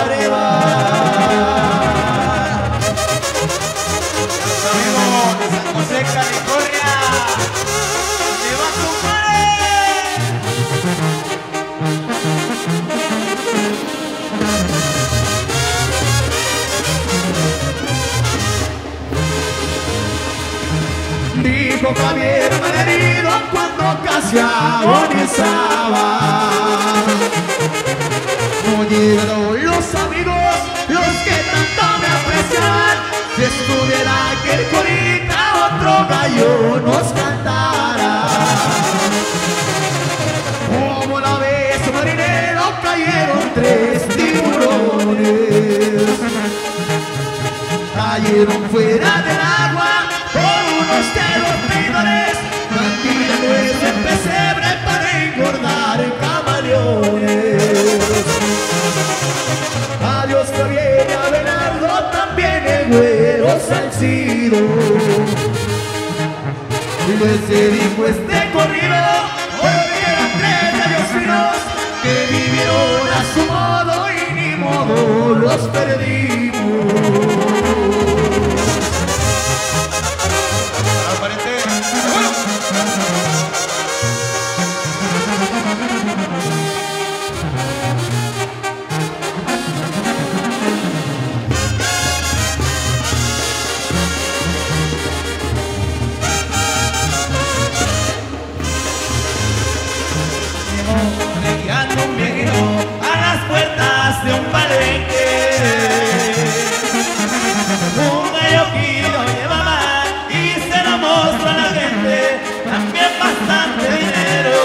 De California, se va tu madre. Dijo Javier Malherido cuando casi agonizaba. No llegaron los amigos, los que tanto me apreciaban. Si estuviera aquel corita, otro gallo nos cantara. Como la vez marinero cayeron tres tiburones. Cayeron fuera del agua por unos de los pidores. Cantilando ese pesebre para engordar camaleones. Adiós que viene a Belardo, también el güero Salcido. Y pues se dijo este corrido, volvieron tres gallos finos que vivieron a su modo y ni modo los perdimos. De un palenque un gallo giro llevaba y se lo mostró a la gente, también bastante dinero.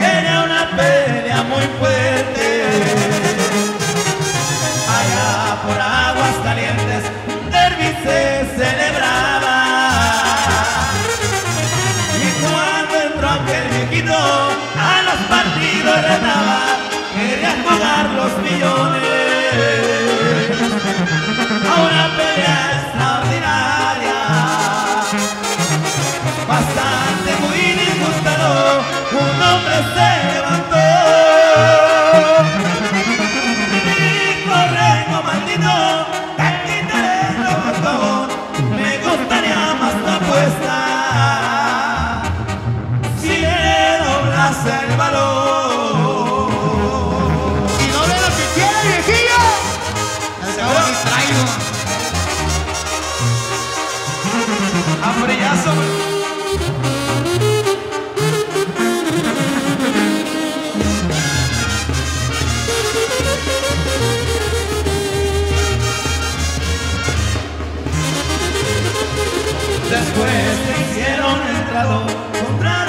Era una pelea muy fuerte allá por aguas calientes. Un derbi se celebraba y cuando entró aquel viejito a los partidos retaba. Querían pagar los millones a una pelea extraordinaria. Bastante muy disgustado, un hombre se levantó y dijo: rengo maldito, te quitaré lo por favor. Me gustaría más tu apuesta si le doblas el valor. Hambrellazo. Después te hicieron entrado contra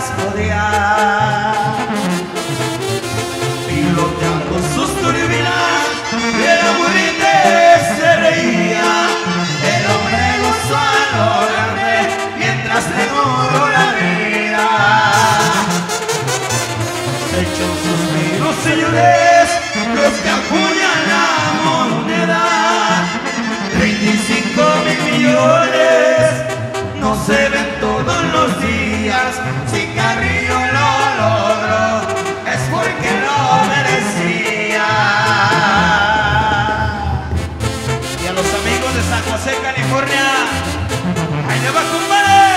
rodear, piloteando sus turbinas, el aburrite se reía, el hombre gozó lo grande mientras le duró la vida. Echó suspiros, señores, los que acuñan la moneda, treinta y cinco mil millones no se ven todos los días. Si Carrillo lo logró, es porque lo merecía. Y a los amigos de San José, California, ahí le va, compadre.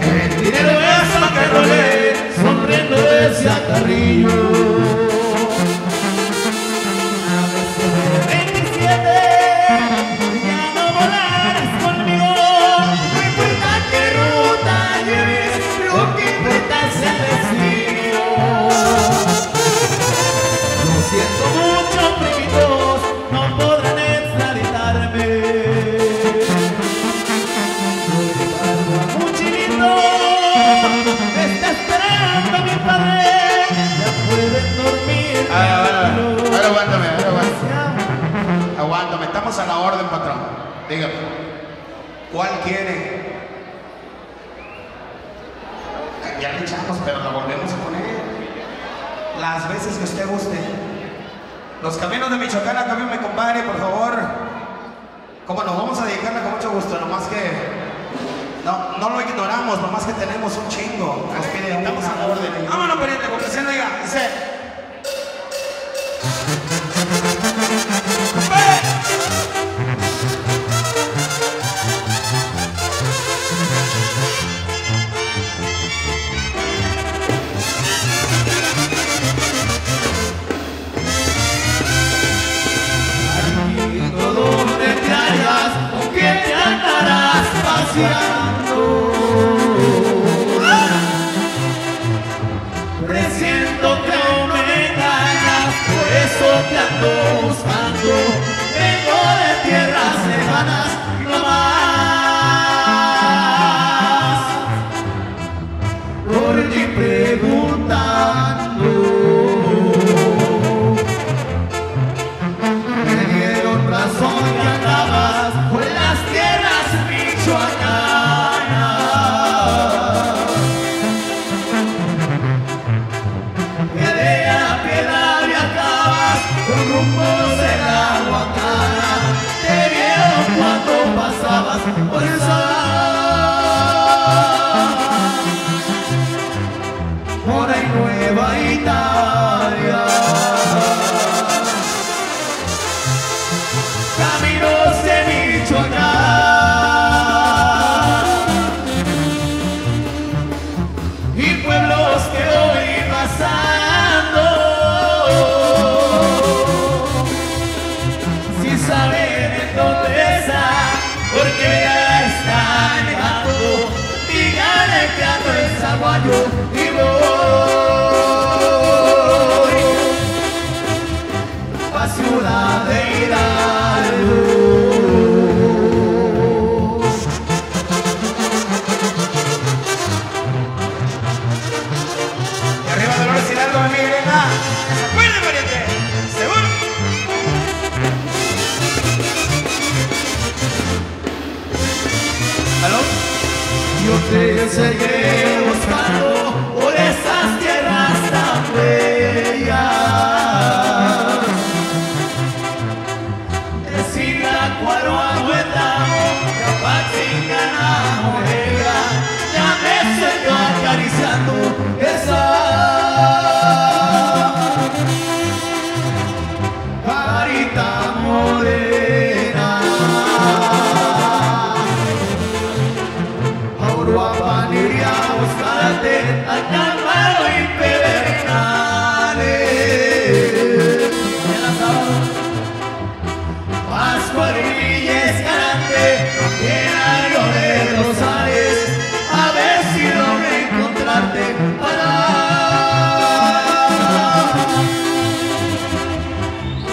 El dinero es lo que rolé, sonriendo ese a Carrillo. A la orden, patrón. Dígame, ¿cuál quiere? Ya le echamos, pero la volvemos a poner las veces que usted guste. Los caminos de Michoacán, cámbiame, compadre, por favor. Como nos vamos a dedicarla con mucho gusto, nomás que no, no lo ignoramos, nomás que tenemos un chingo. Nos pide, estamos a la orden. Vámonos, pariente, porque se diga, dice. Presiento que aún me engañas, por eso te ando buscando. Vengo de tierras lejanas, no más por ti preguntando. Me dieron razón que andabas por las tierras michoacanas. Por esa hora y nueva Italia, caminos de Michoacán y pueblos que hoy pasando, sin saber en dónde está. Porque ya está llegando, díganle que ando en Zaguayo y voy pa' Ciudad de Hidalgo. Y arriba de Dolores Hidalgo, mi Elena. ¡Buena, pariente! ¡Seguro! Yo te seguiré buscando por esas tierras tan bellas. Decida cuál aguantamos, capaz sin ganar morena. Ya me estoy acariciando esa carita morena. Guapa, niña,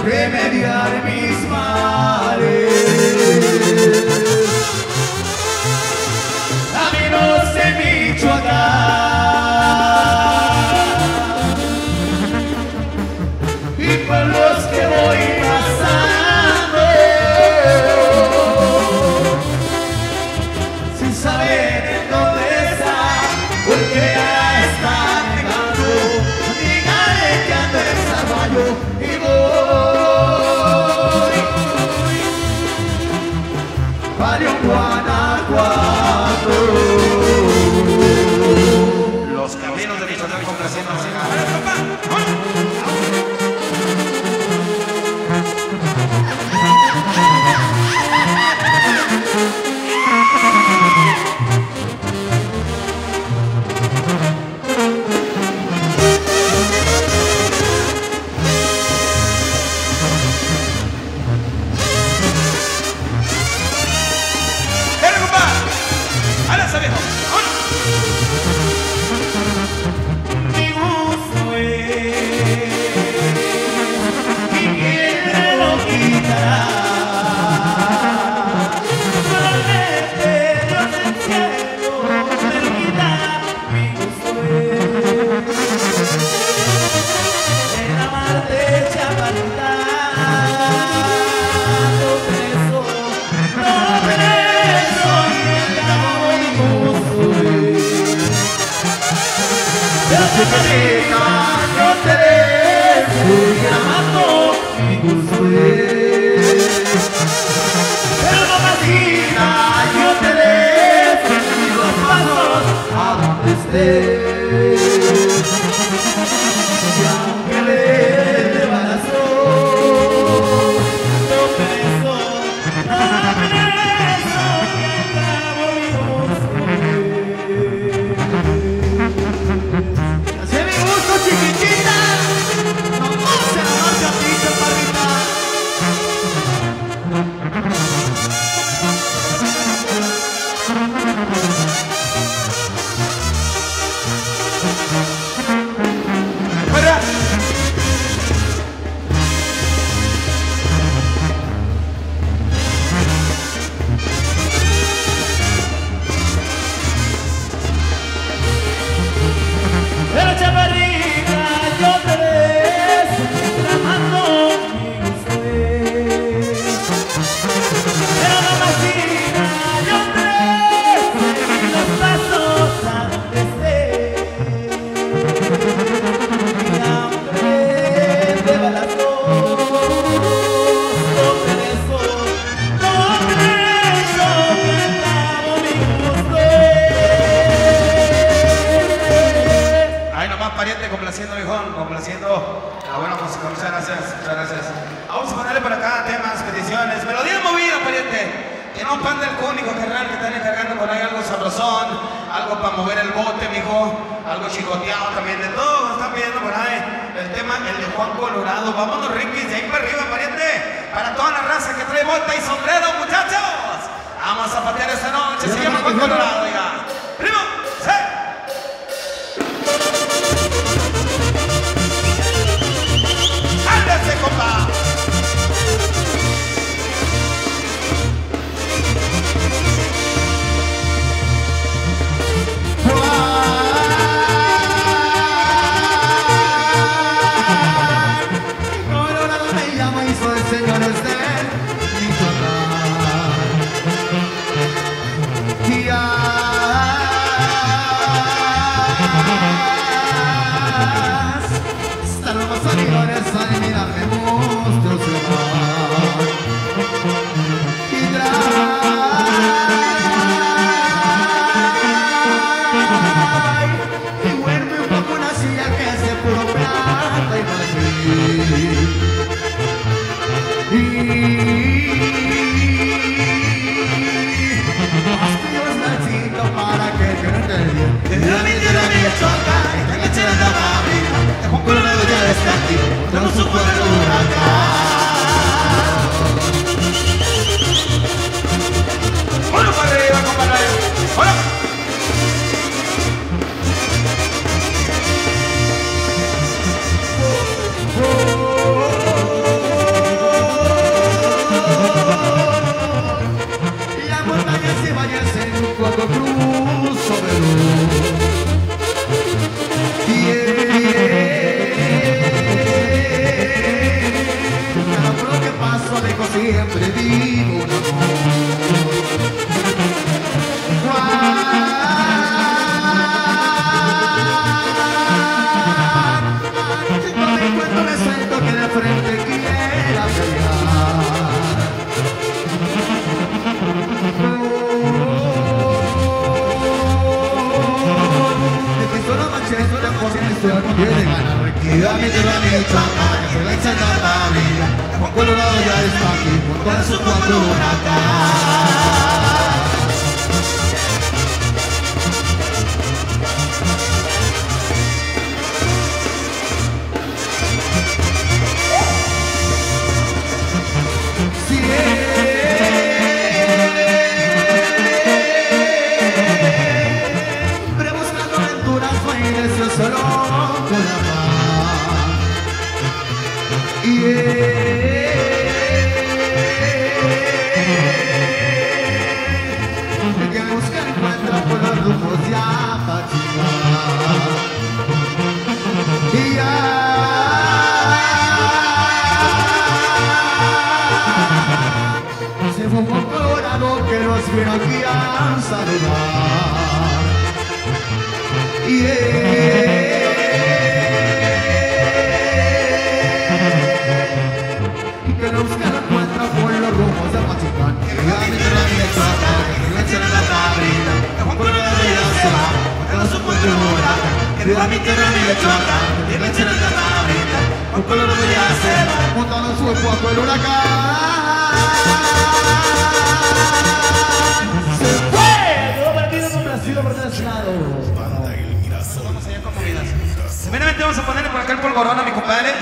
remediar mis males. Caminos de Michoacán y por los que voy pasando, sin saber en dónde está, porque ya está llegando y galeteando el desarrollo. Los caminos de Michoacán con Casimira. Oh, siempre vivo un amor. Juan, si no me encuentro le suelto que de frente quiera pelear. Si solo manches una cosa que se va a cumplir de ganar. Requidamente va Michoacán, que va a echar la vida. Juan Colorado ya está aquí, por todas sus cuatro huracanes. Sí, pero buscando aventuras fue yo solo con la paz. Yeah. Pero aquí a saludar. Y yeah. Que no buscan la cuenta por los rumos de Michoacán. Que la mitad de la exata, que la echan a la tablina. Que Juan Colorado ya se va, porque no se puede morar. Que la mitad de la exata, que la echan a la tablina. Juan Colorado ya se va, montando su esfuerzo en huracán. ¡Se fue! Todo partido complacido por el lado. Vamos allá con movidas. Primeramente vamos a ponerle por acá el polvorón a mi compadre.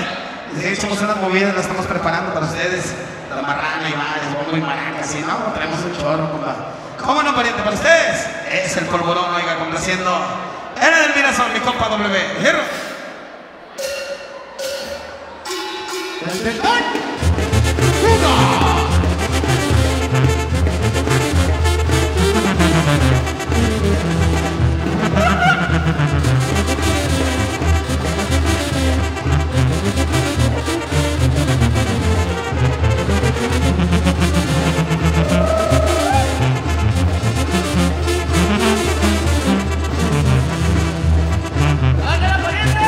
De hecho, unas movidas las estamos preparando para ustedes. La marrana y más, bombo y maraca, así, ¿no? Traemos un chorro, compadre. ¿Cómo no, pariente? Para ustedes es el polvorón, oiga, complaciendo. Era del Mirasol, mi compa W. ¿Hierro? ¡Uno! ¡A la pariente!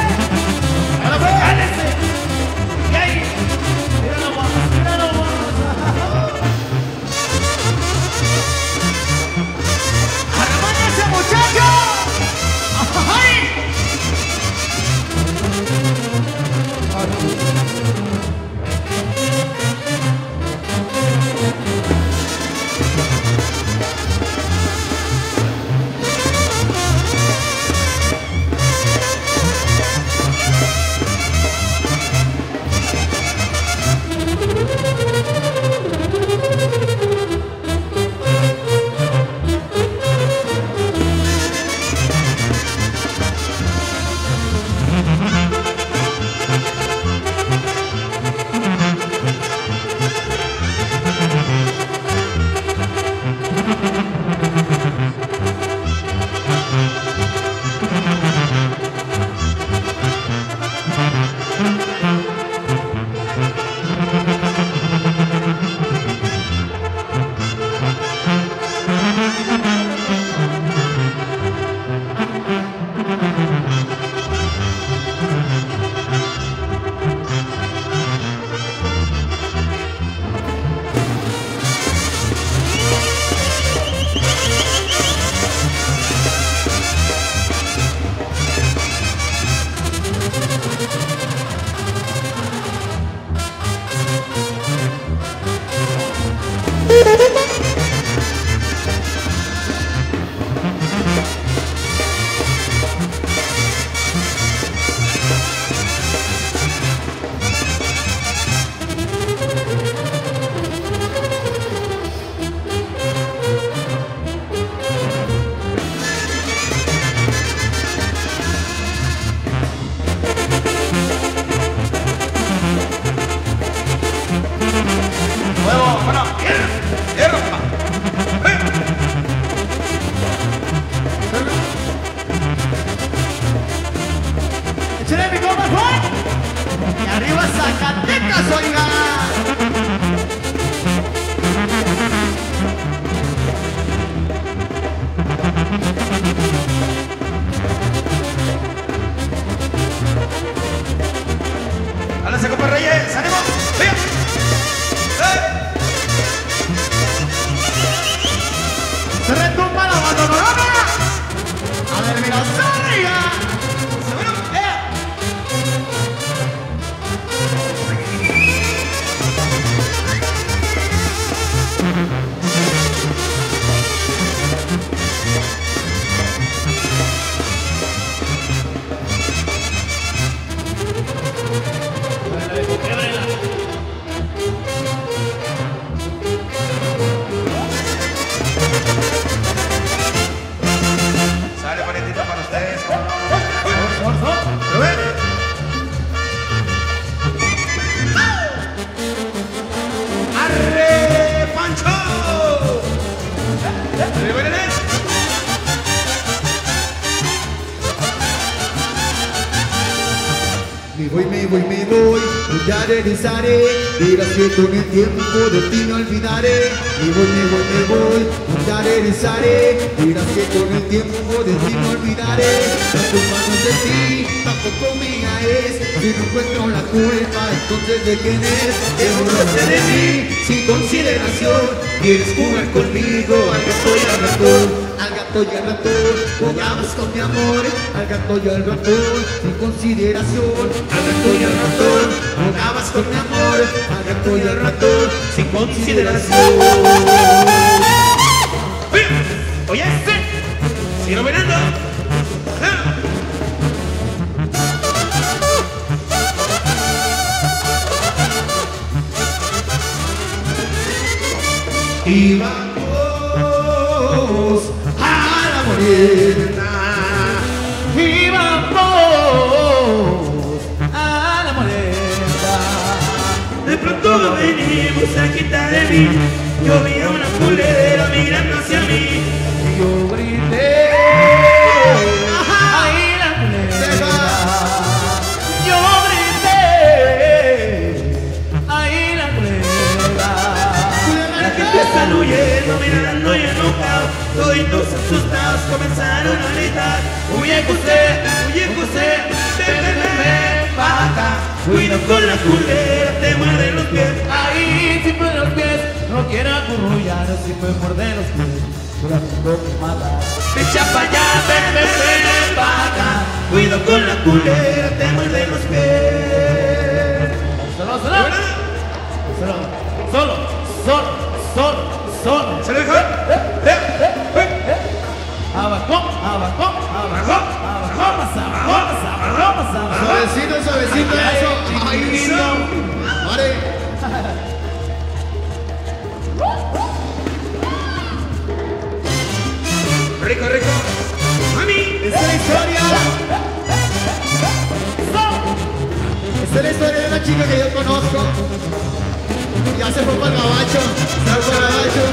¡A la pariente! ¡Y ahí! ¡Míralo! vengo y me voy, y ya regresaré. Dirás que con el tiempo de ti me olvidaré. Me voy, me voy, me voy, y ya regresaré. Dirás que con el tiempo de ti me olvidaré. Tanto manos de ti, tampoco mía es. Si no encuentro la culpa, entonces ¿de quién es? Te burlaste de mí, sin consideración. Quieres jugar conmigo, al gato y al ratón. Al gato y al ratón, jugamos con mi amor. Al gato y al ratón, sin consideración. Al gato y al ratón, jugabas con mi amor. Al gato y al ratón, sin consideración. Oye, este, sigo mirando. Y vamos a la morena, y vamos a la morena. De pronto venimos a quitar de mí. Yo vi a una culera mirando hacia mí. Y yo grité, ahí la culera. Yo grité, ahí la culera. Están huyendo, mirando y enojados, toditos asustados comenzaron a gritar. Huye José, huye José, te ven, baja. Cuido con la culera, te muerden los pies. Ahí si fue los pies, no quiero acurrullar, si fue morder los pies. Echa pa' allá, ven, ven, ven, baja. Cuido con la culera, te muerden los pies. Solo, solo, solo, solo, solo. Sol, sol, se deja. Abajo, abajo, abajo, abajo, abajo, abajo. Suavecito, suavecito eso. Ahí no. Vale. Rico, rico. Mami, esta es la historia. Esta es la historia de una chica que yo conozco. Ya se fue para el gabacho, se fue para el gabacho.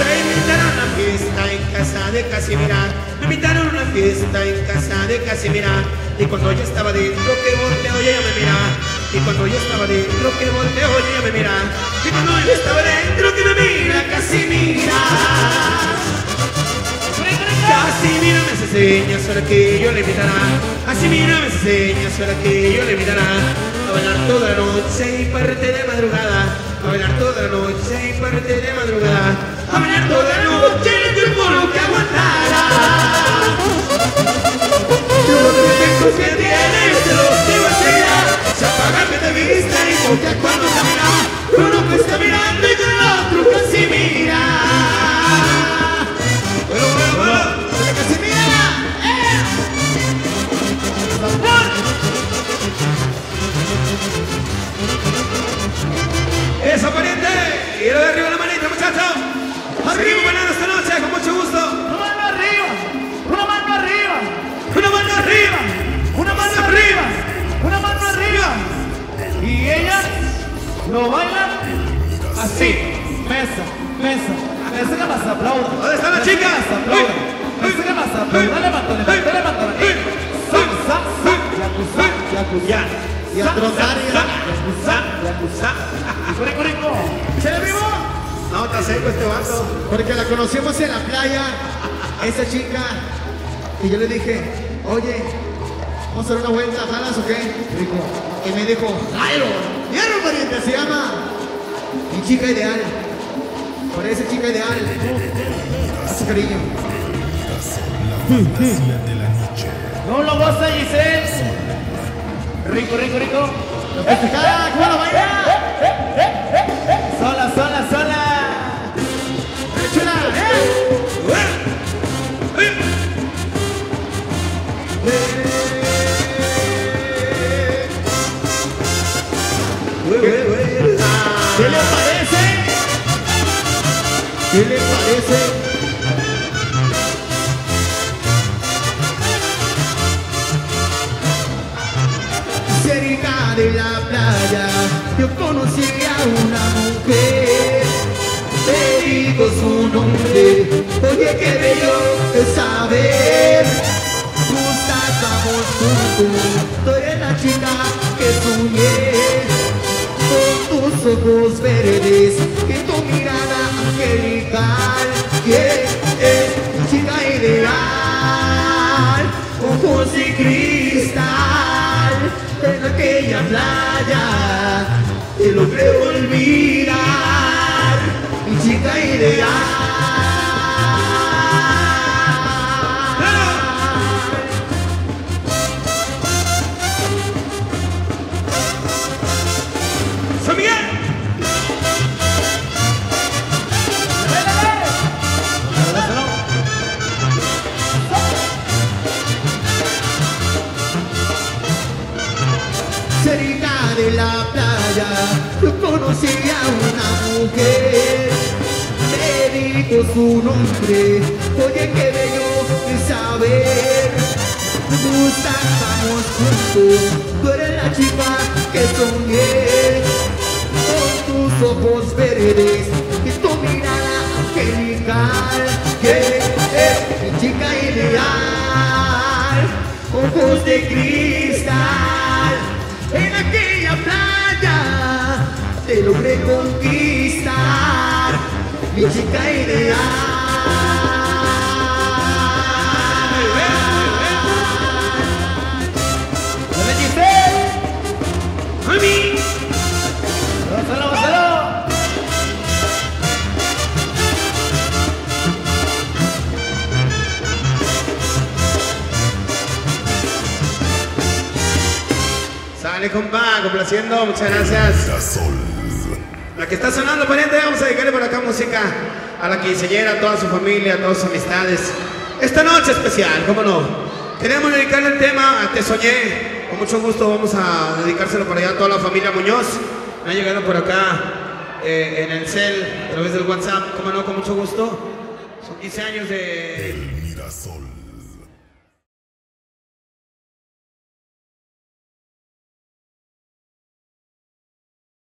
Me invitaron a una fiesta en casa de Casimira. Me invitaron a una fiesta en casa de Casimira. Y cuando yo estaba dentro que volteo y ella me mira. Y cuando yo estaba dentro que volteo y ella me mira. Y cuando yo estaba dentro que me mira Casimira. Casimira me enseña, ahora que yo le invitará. Casimira me enseña, ahora que yo le invitará. A bailar toda la noche y parte de madrugada. A bailar toda la noche y parte de madrugada. A bailar toda la noche y el cuerpo lo que aguantara. Los reflejos que tienes te los digo enseguida. Se apagarme de vista y porque cuando camina, uno que está mirando y con el otro Casimira. ¡Eso, pariente! Y lo de arriba la manita, muchachos. Arriba, bailando esta noche, con mucho gusto. Una mano arriba, una mano arriba, una mano arriba, una mano arriba, una mano arriba. Y ellas lo bailan así. Mesa, mesa, mesa que más aplauda. ¿Dónde están las chicas? Mesa que más aplauda. Levanta, levanta, levanta. Ya, y a trotar y a acusar, y a acusar. ¡Rico, rico! ¡Chele, primo! No, está seco este vaso. Porque la conocimos en la playa, esa chica. Y yo le dije, oye, ¿vamos a dar una vuelta, jalas o qué? Rico. Y me dijo, ¡Jairo! ¡Hierro, pariente! Se llama mi chica ideal. Por esa chica ideal. Hace cariño. No lo vas a Giselle. Rico, rico, rico. ¡Fijada! ¡Cómo lo baila! ¡Sola, sola, sola! ¡Chula! ¿Qué le parece? ¿Qué le parece? En la playa yo conocí a una mujer, te digo su nombre, oye que bello es saber. Tú eres la chica que soñé, con tus ojos verdes y tu mirada angelical. ¿Quién es la chica ideal? Ojos y cristal, en aquella playa te logré olvidar, mi chica ideal. Cerca de la playa yo conocí a una mujer, me dijo su nombre, oye qué bello saber. Gustábamos juntos, tú eres la chica que soñé, con tus ojos verdes y tu mirada angelical. Que es mi chica ideal, ojos de cristal, en aquella playa te logré conquistar, mi chica ideal. ¡Me metiste! ¡Mami! ¡Básalo, básalo! Dale, compa, complaciendo, muchas gracias. La que está sonando, pariente, vamos a dedicarle por acá música a la quinceañera, a toda su familia, a todas sus amistades. Esta noche especial, cómo no. Queremos dedicarle el tema a Te Soñé. Con mucho gusto vamos a dedicárselo por allá a toda la familia Muñoz. Me ha llegado por acá eh, en el cel, a través del WhatsApp, cómo no, con mucho gusto. Son quince años de... El Mirasol.